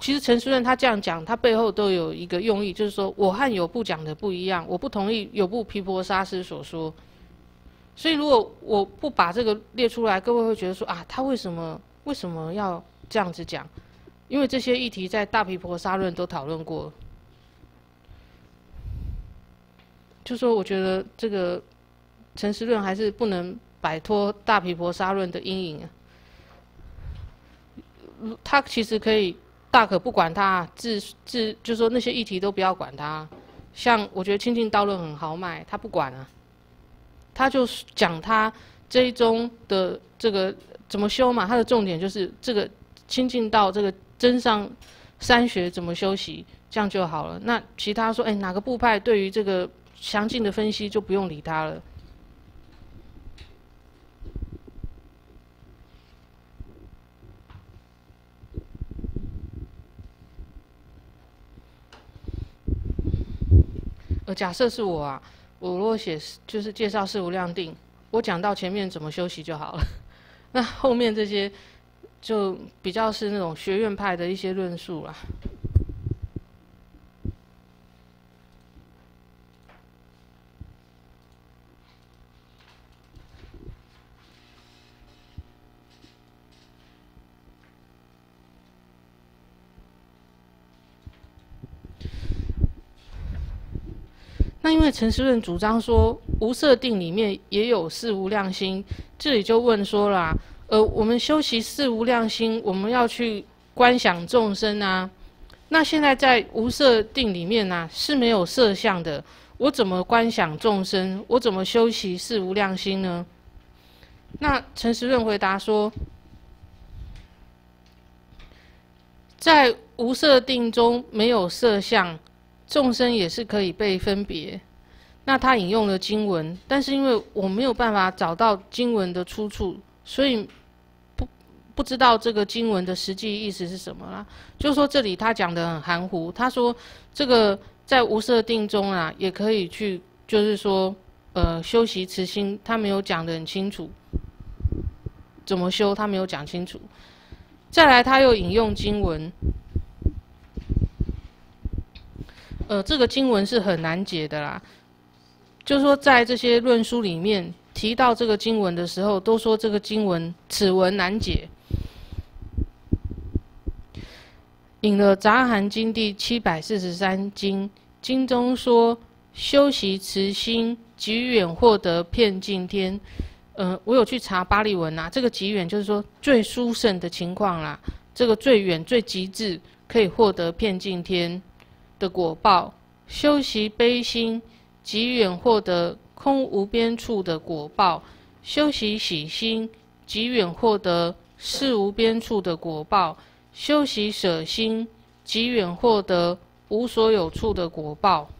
其实陈书任他这样讲，他背后都有一个用意，就是说我和有部讲的不一样，我不同意有部毗婆沙师所说。所以如果我不把这个列出来，各位会觉得说啊，他为什么要这样子讲？因为这些议题在大毗婆沙论都讨论过。就说我觉得这个陈书任还是不能摆脱大毗婆沙论的阴影啊，他其实可以。大可不管他，就说那些议题都不要管他。像我觉得清净道论很豪迈，他不管啊，他就讲他这一宗的这个怎么修嘛，他的重点就是这个清净道这个真上三学怎么修习，这样就好了。那其他说，哪个部派对于这个详尽的分析就不用理他了。假设是我啊，我如果写就是介绍事无量定，我讲到前面怎么修习就好了，那后面这些就比较是那种学院派的一些论述啦。那因为诚实论主张说无色定里面也有四无量心，这里就问说啦、我们修习四无量心，我们要去观想众生啊。那现在在无色定里面啊是没有色相的，我怎么观想众生？我怎么修习四无量心呢？那诚实论回答说，在无色定中没有色相。众生也是可以被分别，那他引用了经文，但是因为我没有办法找到经文的出处，所以不知道这个经文的实际意思是什么啦。就说这里他讲得很含糊，他说这个在无色定中啊，也可以去就是说修习慈心，他没有讲得很清楚，怎么修他没有讲清楚。再来他又引用经文。这个经文是很难解的啦，就是说在这些论述里面提到这个经文的时候，都说这个经文此文难解，引了《杂含经》第743经，经中说修习慈心，极远获得遍净天。我有去查巴利文啊，这个极远就是说最殊胜的情况啦，这个最远最极致可以获得遍净天的果报。修习悲心，极远获得空无边处的果报；修习喜心，极远获得事无边处的果报；修习舍心，极远获得无所有处的果报。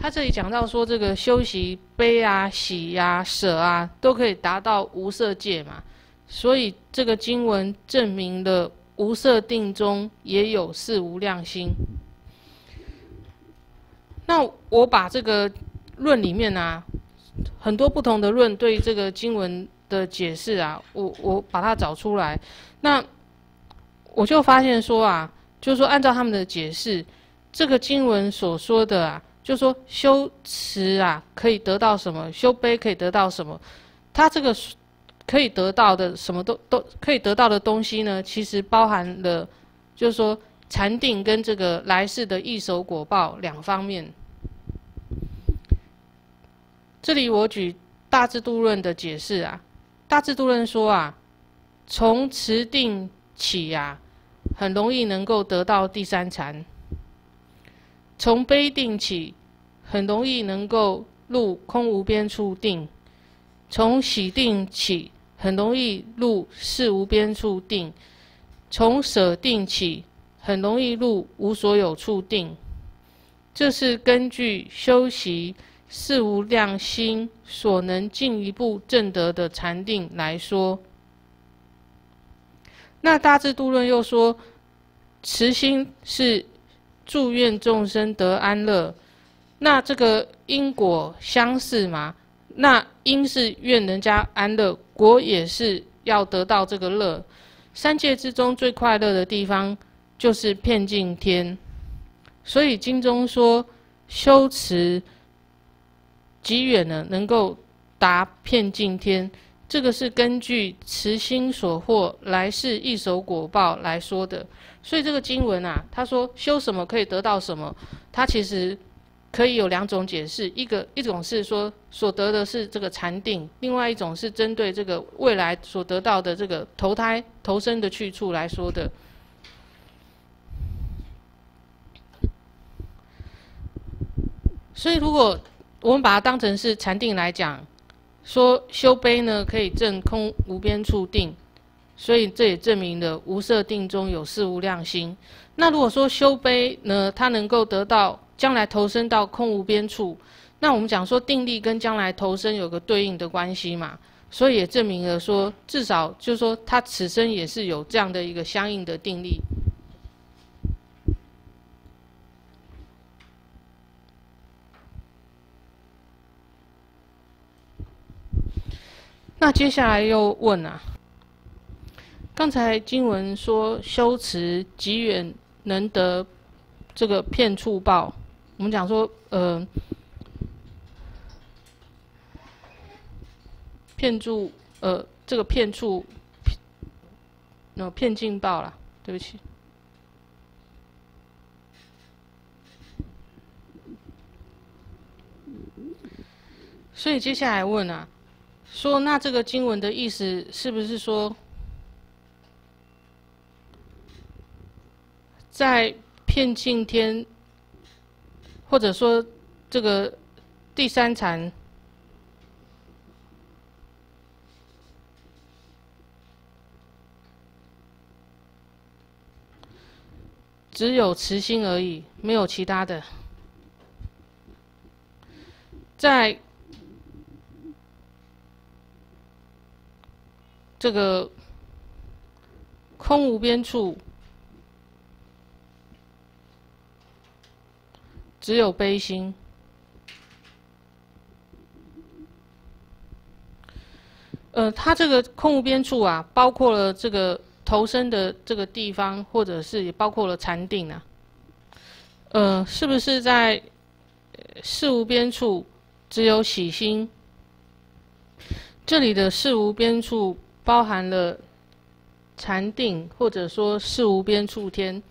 他这里讲到说，这个修习悲啊、喜啊、舍啊，都可以达到无色界嘛。所以这个经文证明了无色定中也有四无量心。 那我把这个论里面啊，很多不同的论对这个经文的解释啊，我把它找出来，那我就发现说啊，就是说按照他们的解释，这个经文所说的啊，就是说修慈啊可以得到什么，修悲可以得到什么，它这个可以得到的什么都可以得到的东西呢，其实包含了就是说。 禅定跟这个来世的异熟果报两方面，这里我举《大智度论》的解释啊，《大智度论》说啊，从持定起啊，很容易能够得到第三禅；从悲定起，很容易能够入空无边处定；从喜定起，很容易入事无边处定；从舍定起。 很容易入无所有处定，这是根据修习四无量心所能进一步证得的禅定来说。那《大智度论》又说，慈心是祝愿众生得安乐，那这个因果相似嘛？那因是愿人家安乐，果也是要得到这个乐。三界之中最快乐的地方。 就是遍净天，所以经中说修持极远呢，能够达遍净天，这个是根据慈心所获来世异熟果报来说的。所以这个经文啊，他说修什么可以得到什么，它其实可以有两种解释，一种是说所得的是这个禅定，另外一种是针对这个未来所得到的这个投胎投生的去处来说的。 所以，如果我们把它当成是禅定来讲，说修悲呢可以证空无边处定，所以这也证明了无色定中有四无量心。那如果说修悲呢，它能够得到将来投生到空无边处，那我们讲说定力跟将来投生有个对应的关系嘛，所以也证明了说，至少就是说他此生也是有这样的一个相应的定力。 那接下来又问啊，刚才经文说修持极远能得这个遍处报，我们讲说遍净报啦，对不起。 所以接下来问啊，说那这个经文的意思是不是说，在遍净天，或者说这个第三禅，只有慈心而已，没有其他的，在。 这个空无边处，只有悲心。它这个空无边处啊，包括了这个投生的这个地方，或者是也包括了禅定啊。是不是在事无边处只有喜心。这里的事无边处包含了禅定，或者说事无边处天。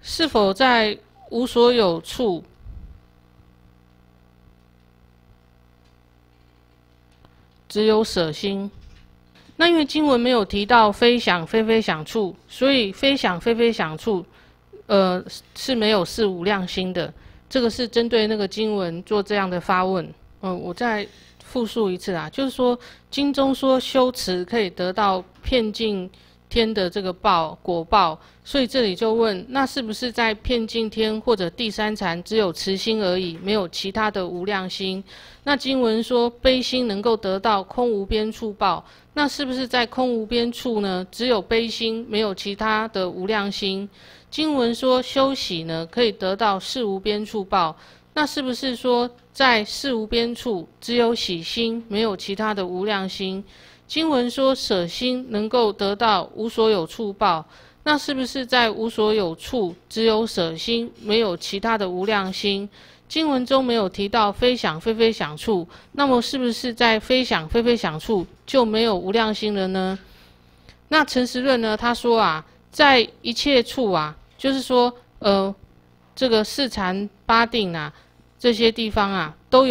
是否在无所有处只有舍心？那因为经文没有提到非想非非想处，所以非想非非想处，是没有事无量心的。这个是针对那个经文做这样的发问。我再复述一次啊，就是说经中说修持可以得到遍尽天的这个报果报，所以这里就问，那是不是在遍尽天或者第三禅只有慈心而已，没有其他的无量心？那经文说悲心能够得到空无边处报，那是不是在空无边处呢？只有悲心，没有其他的无量心。经文说修喜呢，可以得到事无边处报，那是不是说在事无边处只有喜心，没有其他的无量心？经文说舍心能够得到无所有处报，那是不是在无所有处只有舍心，没有其他的无量心？经文中没有提到非想非非想处，那么是不是在非想非非想处就没有无量心了呢？那陈实论呢，他说啊，在一切处啊，就是说，这个四禅八定啊，这些地方啊，都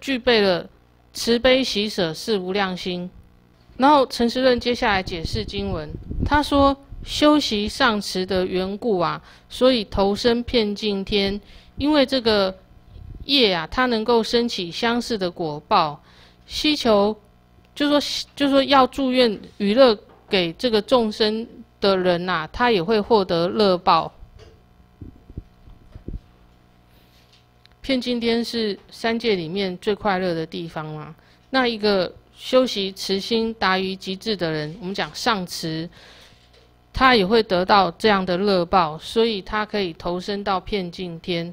具备了慈悲喜舍是无量心。然后陈实论接下来解释经文，他说修习上慈的缘故啊，所以投身遍尽天，因为这个业啊，它能够升起相似的果报。希求，就说要祝愿娱乐给这个众生的人啊，他也会获得乐报。遍尽天是三界里面最快乐的地方嘛。那一个修习慈心达于极致的人，我们讲上慈，他也会得到这样的乐报，所以他可以投身到遍尽天。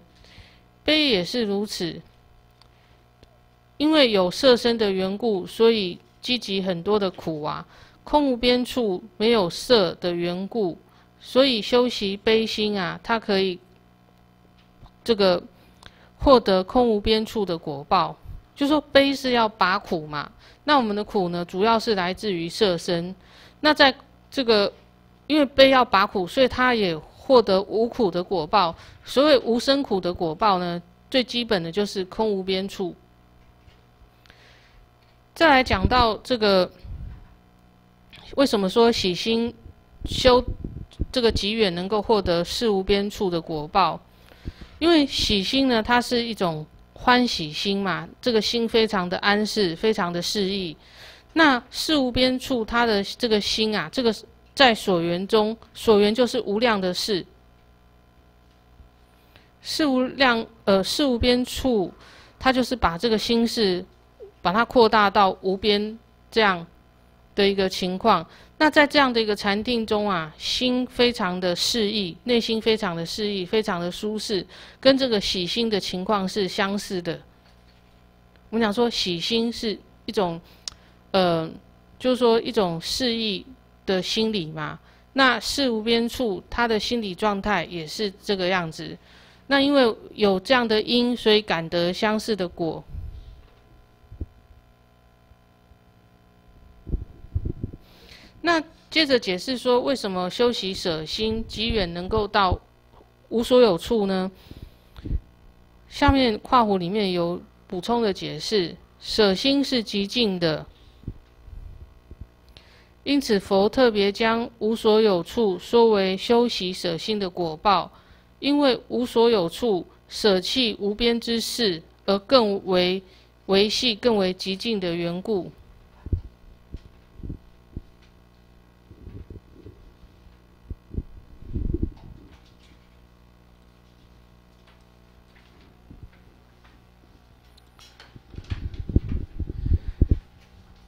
悲也是如此，因为有色身的缘故，所以积集很多的苦啊。空无边处没有色的缘故，所以修习悲心啊，他可以这个获得空无边处的果报。就说悲是要拔苦嘛，那我们的苦呢，主要是来自于色身。那在这个，因为悲要拔苦，所以他也获得无苦的果报。所谓无生苦的果报呢，最基本的就是空无边处。再来讲到这个，为什么说喜心修这个极远能够获得事无边处的果报？因为喜心呢，它是一种欢喜心嘛，这个心非常的安适，非常的适意。那事无边处，它的这个心啊，这个在所缘中，所缘就是无量的事。事无边处，它就是把这个心事，把它扩大到无边这样的一个情况。那在这样的一个禅定中啊，心非常的适意，内心非常的适意，非常的舒适，跟这个喜心的情况是相似的。我们讲说喜心是一种，就是说一种适意的心理嘛。那事无边处，他的心理状态也是这个样子。那因为有这样的因，所以感得相似的果。那接着解释说，为什么修习舍心极远能够到无所有处呢？下面括弧里面有补充的解释：舍心是极静的，因此佛特别将无所有处说为修习舍心的果报，因为无所有处舍弃无边之事，而更为维系，更为极静的缘故。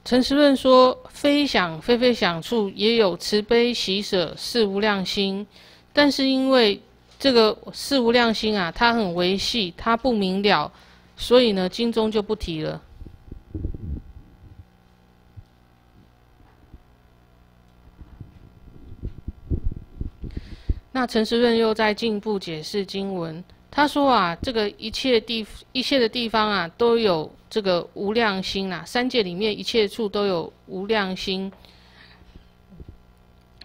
陈实论说，非想非非想处也有慈悲喜舍是无量心，但是因为这个是无量心啊，它很维系，它不明了，所以呢，经中就不提了。那陈实论又在进一步解释经文，他说啊，这个一切的地方啊，都有这个无量心啊，三界里面一切处都有无量心。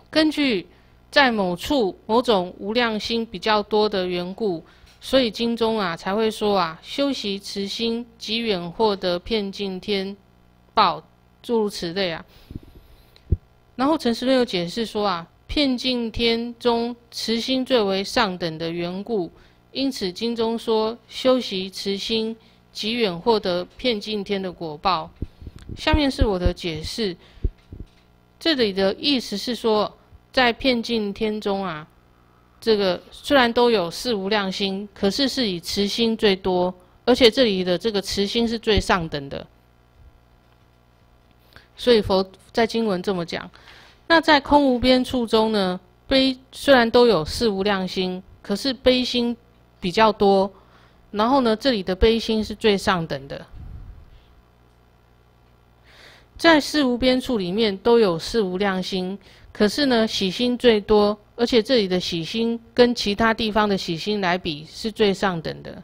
根据在某处某种无量心比较多的缘故，所以经中啊才会说啊，修习慈心，即远获得遍尽天报，诸如此类啊。然后陈师论又解释说啊。 遍尽天中，慈心最为上等的缘故，因此经中说修习慈心，即远获得遍尽天的果报。下面是我的解释，这里的意思是说，在遍尽天中啊，这个虽然都有四无量心，可是是以慈心最多，而且这里的这个慈心是最上等的，所以佛在经文这么讲。 那在空无边处中呢？悲虽然都有四无量心，可是悲心比较多。然后呢，这里的悲心是最上等的。在四无边处里面都有四无量心，可是呢，喜心最多，而且这里的喜心跟其他地方的喜心来比是最上等的。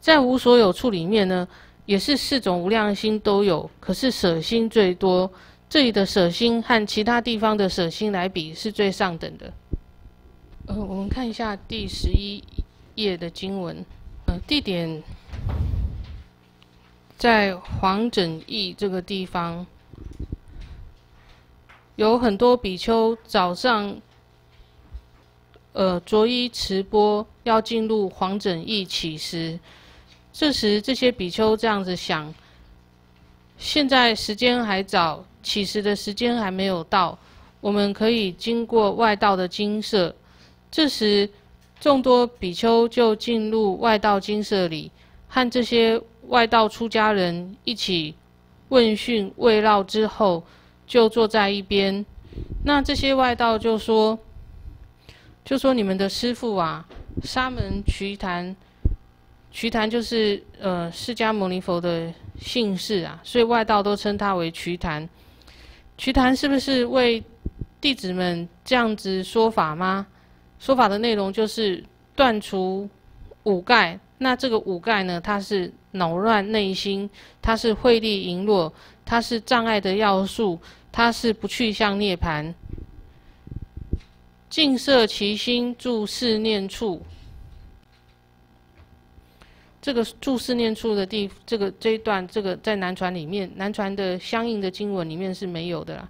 在无所有处里面呢，也是四种无量心都有，可是舍心最多。 这里的舍心和其他地方的舍心来比是最上等的。我们看一下第11页的经文。地点在黄枕邑这个地方，有很多比丘早上，着衣持钵，要进入黄枕邑乞食。这时，这些比丘这样子想：现在时间还早。 乞食的时间还没有到，我们可以经过外道的精舍。这时，众多比丘就进入外道精舍里，和这些外道出家人一起问讯慰劳之后，就坐在一边。那这些外道就说你们的师父啊，沙门瞿昙，瞿昙就是释迦牟尼佛的姓氏啊，所以外道都称他为瞿昙。 瞿昙是不是为弟子们这样子说法吗？说法的内容就是断除五盖。那这个五盖呢，它是扰乱内心，它是慧力羸弱，它是障碍的要素，它是不去向涅槃。净摄其心，住四念处。这个住四念处的这一段，这个在南传里面，南传的相应的经文里面是没有的啦。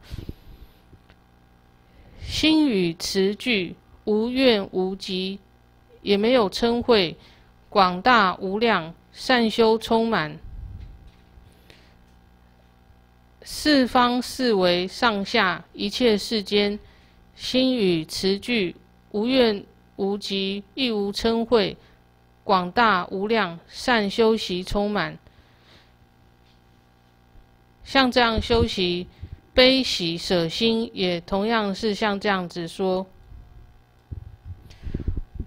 心语词句无怨无嫉，也没有嗔恚，广大无量，善修充满，四方四维上下一切世间，心语词句无怨无嫉，亦无嗔恚。 广大无量，善修习充满。像这样修习，悲喜舍心，也同样是像这样子说。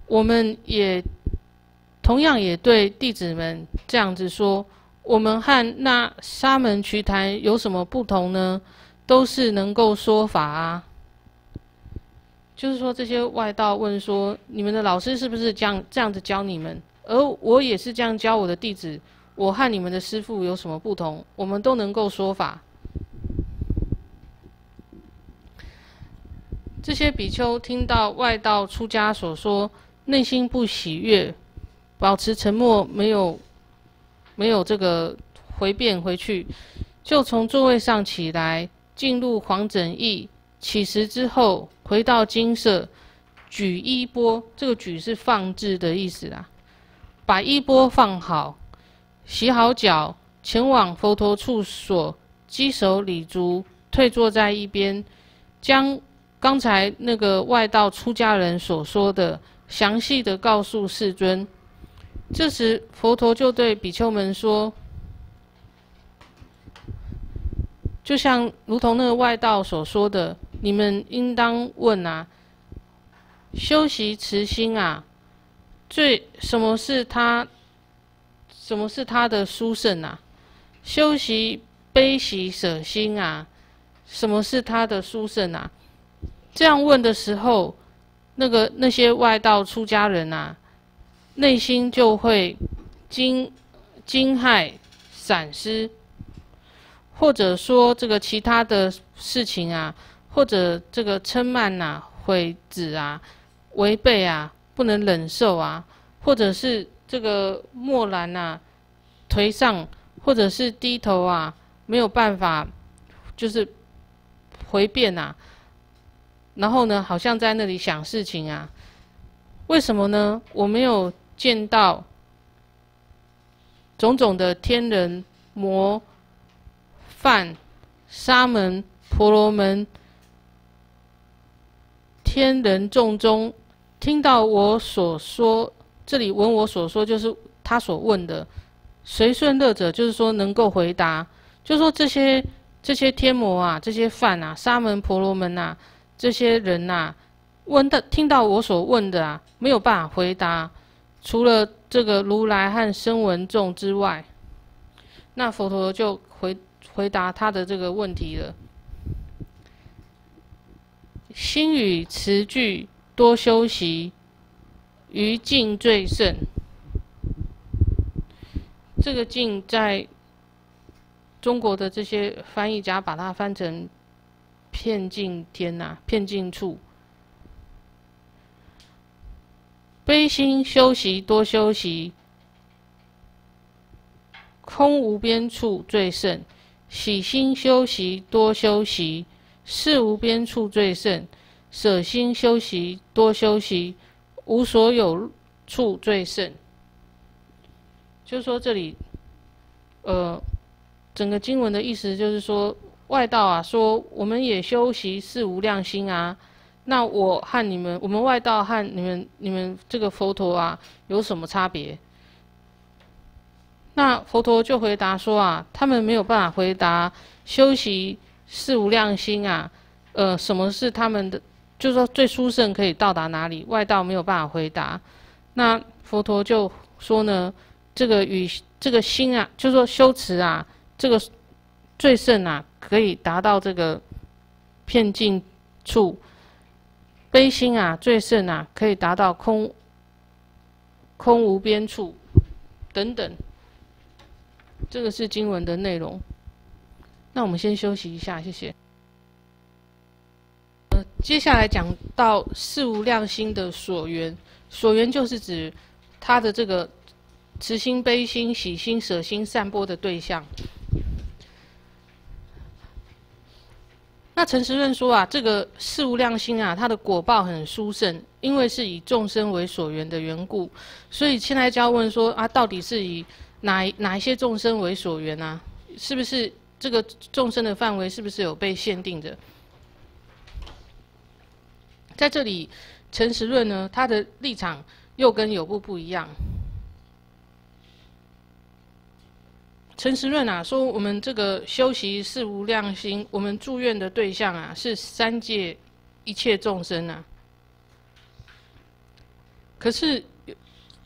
我们也同样也对弟子们这样子说。我们和那沙门瞿昙有什么不同呢？都是能够说法啊。 就是说，这些外道问说：“你们的老师是不是这样子教你们？而我也是这样教我的弟子。我和你们的师父有什么不同？我们都能够说法。”这些比丘听到外道出家所说，内心不喜悦，保持沉默，没有这个回辩回去，就从座位上起来，进入黄枕邑。 乞食之后，回到精舍，举衣钵，这个“举”是放置的意思啦。把衣钵放好，洗好脚，前往佛陀处所，稽首礼足，退坐在一边，将刚才那个外道出家人所说的详细的告诉世尊。这时，佛陀就对比丘们说。 就像如同那个外道所说的，你们应当问啊，修习慈心啊，什么是他的殊胜啊？修习悲喜舍心啊，什么是他的殊胜啊？这样问的时候，那些外道出家人啊，内心就会惊骇、闪失，或者说这个其他的事情啊，或者这个嗔慢啊、毁止啊、违背啊、不能忍受啊，或者是这个漠然啊、颓丧，或者是低头啊，没有办法，就是回变啊。然后呢，好像在那里想事情啊，为什么呢？我没有见到种种的天人、魔、梵、沙门、婆罗门、天人众中，听到我所说，这里闻我所说，就是他所问的。随顺乐者，就是说能够回答，就是说这些天魔啊，这些梵啊、沙门、婆罗门啊，这些人啊，听到我所问的啊，没有办法回答，除了这个如来和声闻众之外，那佛陀就回答他的这个问题了。心语持句多修习，于静最胜。这个静在中国的这些翻译家把它翻成片境天啊，片境处。悲心修习多修习，空无边处最胜；喜心修习多修习，事无边处最胜；舍心修习多修习，无所有处最胜。就是说这里，整个经文的意思就是说，外道啊说我们也修习四无量心啊。那我和你们，我们外道和你们这个佛陀啊，有什么差别？那佛陀就回答说啊，他们没有办法回答修习四无量心啊，什么是他们的，就是说最殊胜可以到达哪里？外道没有办法回答。那佛陀就说呢，这个与这个心啊，就是说修持啊，这个最胜啊，可以达到这个遍净处。悲心啊，最胜啊，可以达到空无边处，等等。这个是经文的内容。那我们先休息一下，谢谢。接下来讲到四无量心的所缘，所缘就是指它的这个慈心、悲心、喜心、舍心散播的对象。那陈时润说啊，这个四无量心啊，它的果报很殊胜，因为是以众生为所缘的缘故，所以现在就要问说啊，到底是以哪一些众生为所缘啊？是不是这个众生的范围是不是有被限定的？在这里，陈时润呢，他的立场又跟有部不一样。陈时润啊说，我们这个修习四无量心，我们祝愿的对象啊是三界一切众生啊。可是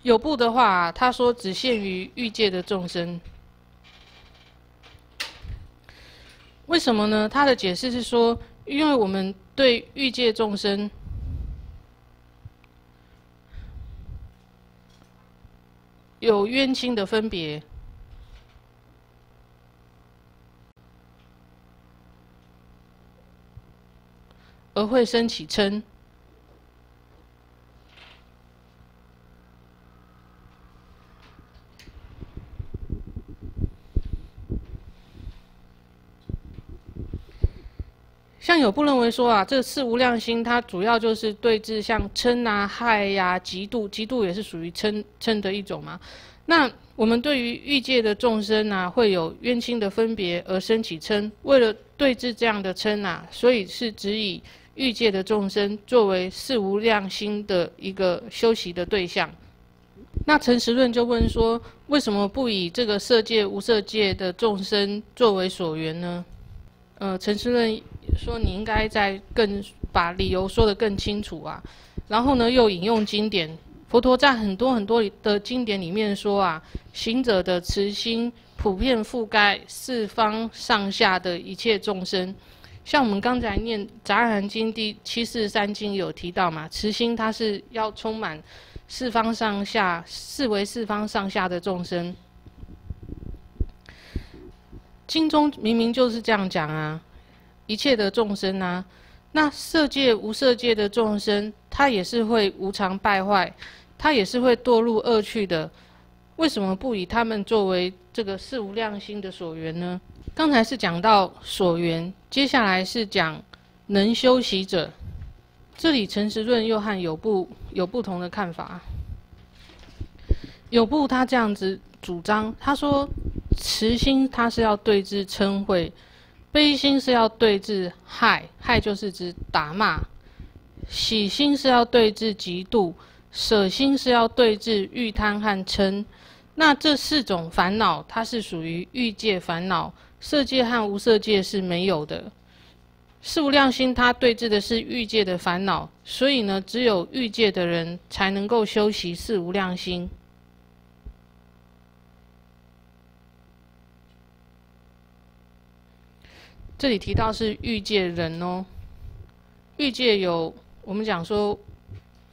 有部的话啊，他说只限于欲界的众生。为什么呢？他的解释是说，因为我们对欲界众生，有冤亲的分别。而会生起嗔，像有部认为说啊，这四无量心它主要就是对治像嗔啊、害呀、啊、嫉妒，嫉妒也是属于嗔的一种嘛。那我们对于欲界的众生啊，会有冤亲的分别而生起嗔，为了对治这样的嗔啊，所以是只以欲界的众生作为四无量心的一个修习的对象。那陈时润就问说，为什么不以这个色界、无色界的众生作为所缘呢？陈时润说，你应该再更把理由说得更清楚啊。然后呢，又引用经典，佛陀在很多的经典里面说啊，行者的慈心普遍覆盖四方上下的一切众生。像我们刚才念《杂阿含经》第743经有提到嘛，慈心它是要充满四方上下视为四方上下的众生。经中明明就是这样讲啊，一切的众生啊，那色界无色界的众生，他也是会无常败坏，他也是会堕入恶趣的。为什么不以他们作为这个四无量心的所缘呢？刚才是讲到所缘，接下来是讲能修习者。 这里陈时润又和有不同的看法。有部他这样子主张，他说慈心他是要对治嗔恚，悲心是要对治害，害就是指打骂；喜心是要对治嫉妒，舍心是要对治欲贪和嗔。那这四种烦恼，它是属于欲界烦恼，色界和无色界是没有的。 四无量心，它对治的是欲界的烦恼，所以呢，只有欲界的人才能够修习四无量心。这里提到是欲界人哦，欲界有我们讲说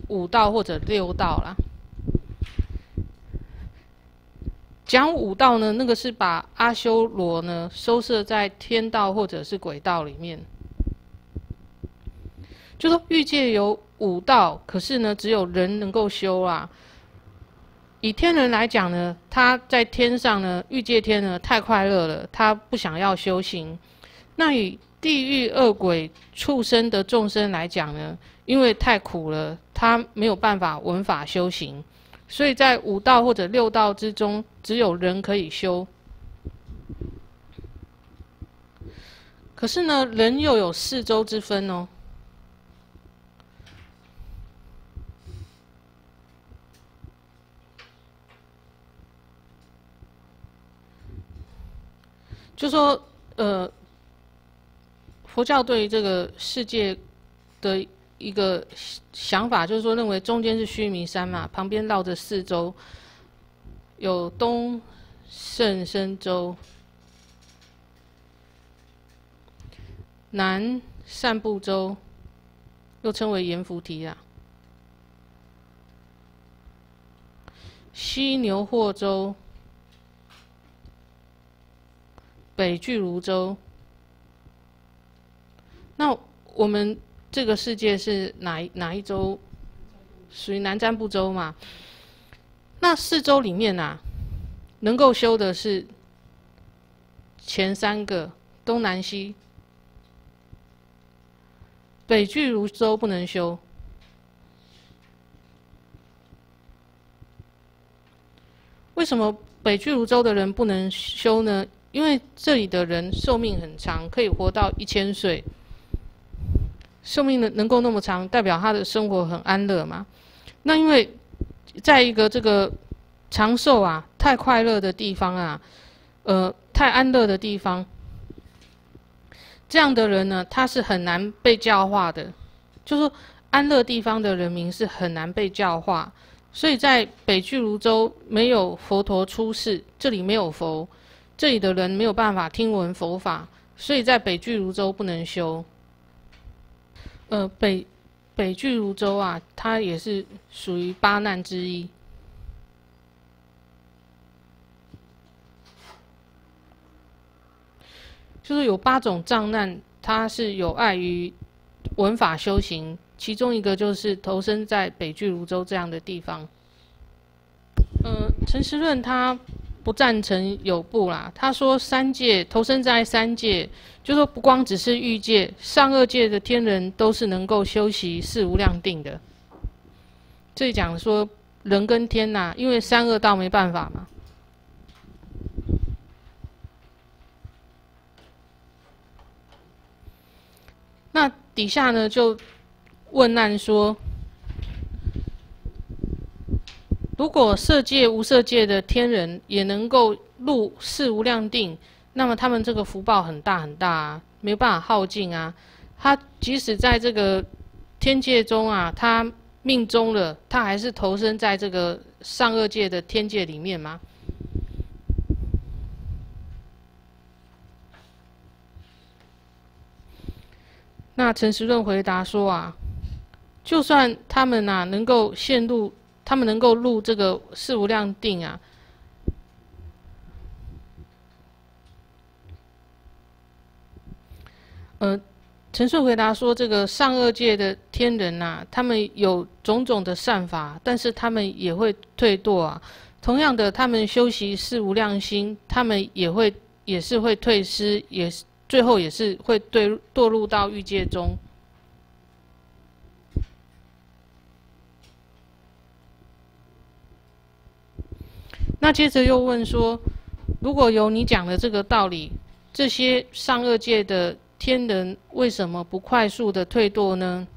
五道或者六道啦。讲五道呢，那个是把阿修罗呢收摄在天道或者是鬼道里面。 就说欲界有五道，可是呢，只有人能够修啊。以天人来讲呢，他在天上呢，欲界天呢太快乐了，他不想要修行。那以地狱恶鬼、畜生的众生来讲呢，因为太苦了，他没有办法闻法修行，所以在五道或者六道之中，只有人可以修。 可是呢，人又有四洲之分哦。 就说，佛教对于这个世界的一个想法，就是说认为中间是须弥山嘛，旁边绕着四洲，有东胜身洲、南赡部洲，又称为阎浮提啊，西牛霍洲。 北俱卢洲，那我们这个世界是哪一洲？属于南瞻部洲嘛？那四洲里面啊，能够修的是前三个东南西，北俱卢洲不能修，为什么北俱卢洲的人不能修呢？ 因为这里的人寿命很长，可以活到1000岁，寿命能够那么长，代表他的生活很安乐嘛。那因为在一个这个长寿啊、太快乐的地方啊、太安乐的地方，这样的人呢，他是很难被教化的。就是安乐地方的人民是很难被教化，所以在北俱卢洲没有佛陀出世，这里没有佛。 这里的人没有办法听闻佛法，所以在北俱卢洲不能修。北俱卢洲啊，它也是属于八难之一。就是有8种障难，它是有碍于闻法修行，其中一个就是投身在北俱卢洲这样的地方。陈时润他。 不赞成有部啦，他说三界投身在三界，就说不光只是欲界，上二界的天人都是能够修习四无量定的。这里讲说人跟天呐、啊，因为三恶道没办法嘛。那底下呢就问难说。 如果色界、无色界的天人也能够入四无量定，那么他们这个福报很大很大啊，没有办法耗尽啊。他即使在这个天界中啊，他命中了，他还是投身在这个上恶界的天界里面嘛。那陈时润回答说啊，就算他们啊能够陷入他们能够入这个四无量定啊，陈顺回答说，这个上恶界的天人啊，他们有种种的善法，但是他们也会退堕啊。同样的，他们修习四无量心，他们也是会退失，也是最后也是会堕入到欲界中。 那接着又问说，如果有你讲的这个道理，这些上恶界的天人为什么不快速的退堕呢？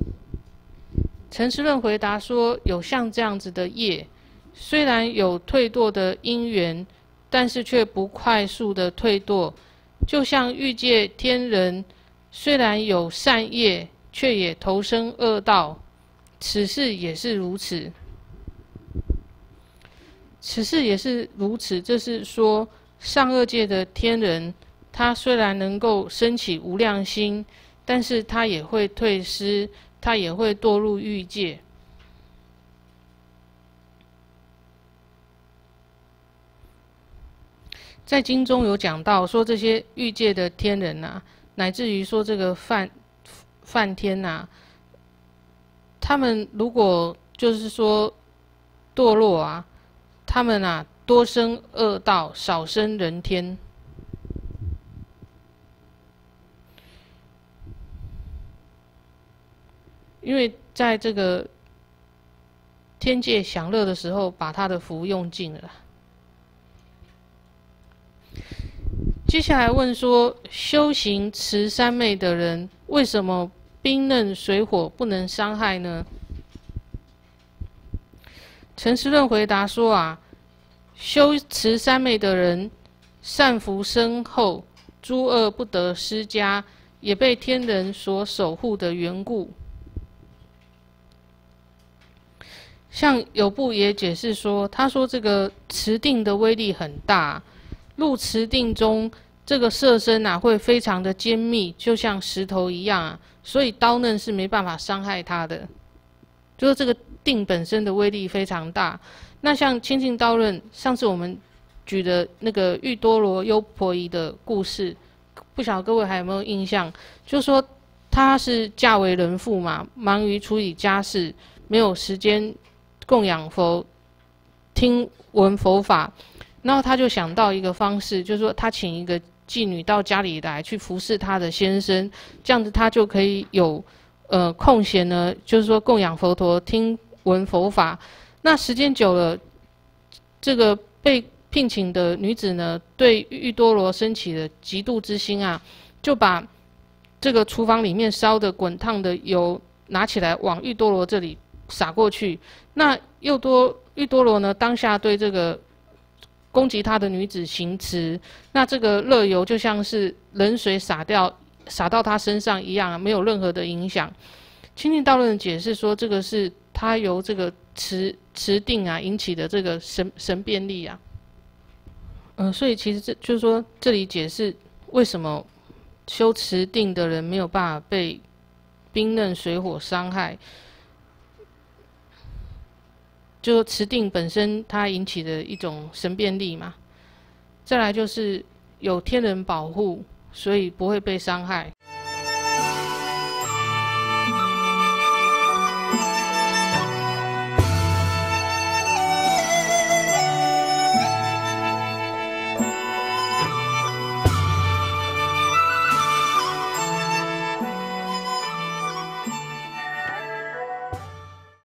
陈师论回答说，有像这样子的业，虽然有退堕的因缘，但是却不快速的退堕。就像欲界天人，虽然有善业，却也投身恶道，此事也是如此。 此事也是如此，这是说上恶界的天人，他虽然能够升起无量心，但是他也会退失，他也会堕入欲界。在经中有讲到说，这些欲界的天人啊，乃至于说这个梵天啊，他们如果就是说堕落啊。 他们啊，多生恶道，少生人天。因为在这个天界享乐的时候，把他的福用尽了。接下来问说，修行持三昧的人，为什么冰冷水火不能伤害呢？ 陈师论回答说啊，修持三昧的人，善福深厚，诸恶不得施加，也被天人所守护的缘故。像有部也解释说，他说这个持定的威力很大，入持定中，这个色身啊会非常的坚密，就像石头一样啊，所以刀刃是没办法伤害他的，就是这个。 定本身的威力非常大，那像清净刀刃，上次我们举的那个玉多罗优婆夷的故事，不晓得各位还有没有印象？就说她是嫁为人妇嘛，忙于处理家事，没有时间供养佛、听闻佛法，然后她就想到一个方式，就是说她请一个妓女到家里来去服侍她的先生，这样子她就可以有空闲呢，就是说供养佛陀听。 闻佛法，那时间久了，这个被聘请的女子呢，对玉多罗升起了嫉妒之心啊，就把这个厨房里面烧的滚烫的油拿起来往玉多罗这里洒过去。那玉多罗呢，当下对这个攻击他的女子行持，那这个热油就像是冷水洒到他身上一样啊，没有任何的影响。清净道论解释说，这个是。 它由这个持定啊引起的这个神变力啊，所以其实就是说，这里解释为什么修持定的人没有办法被冰冷水火伤害，就说持定本身它引起的一种神变力嘛。再来就是有天人保护，所以不会被伤害。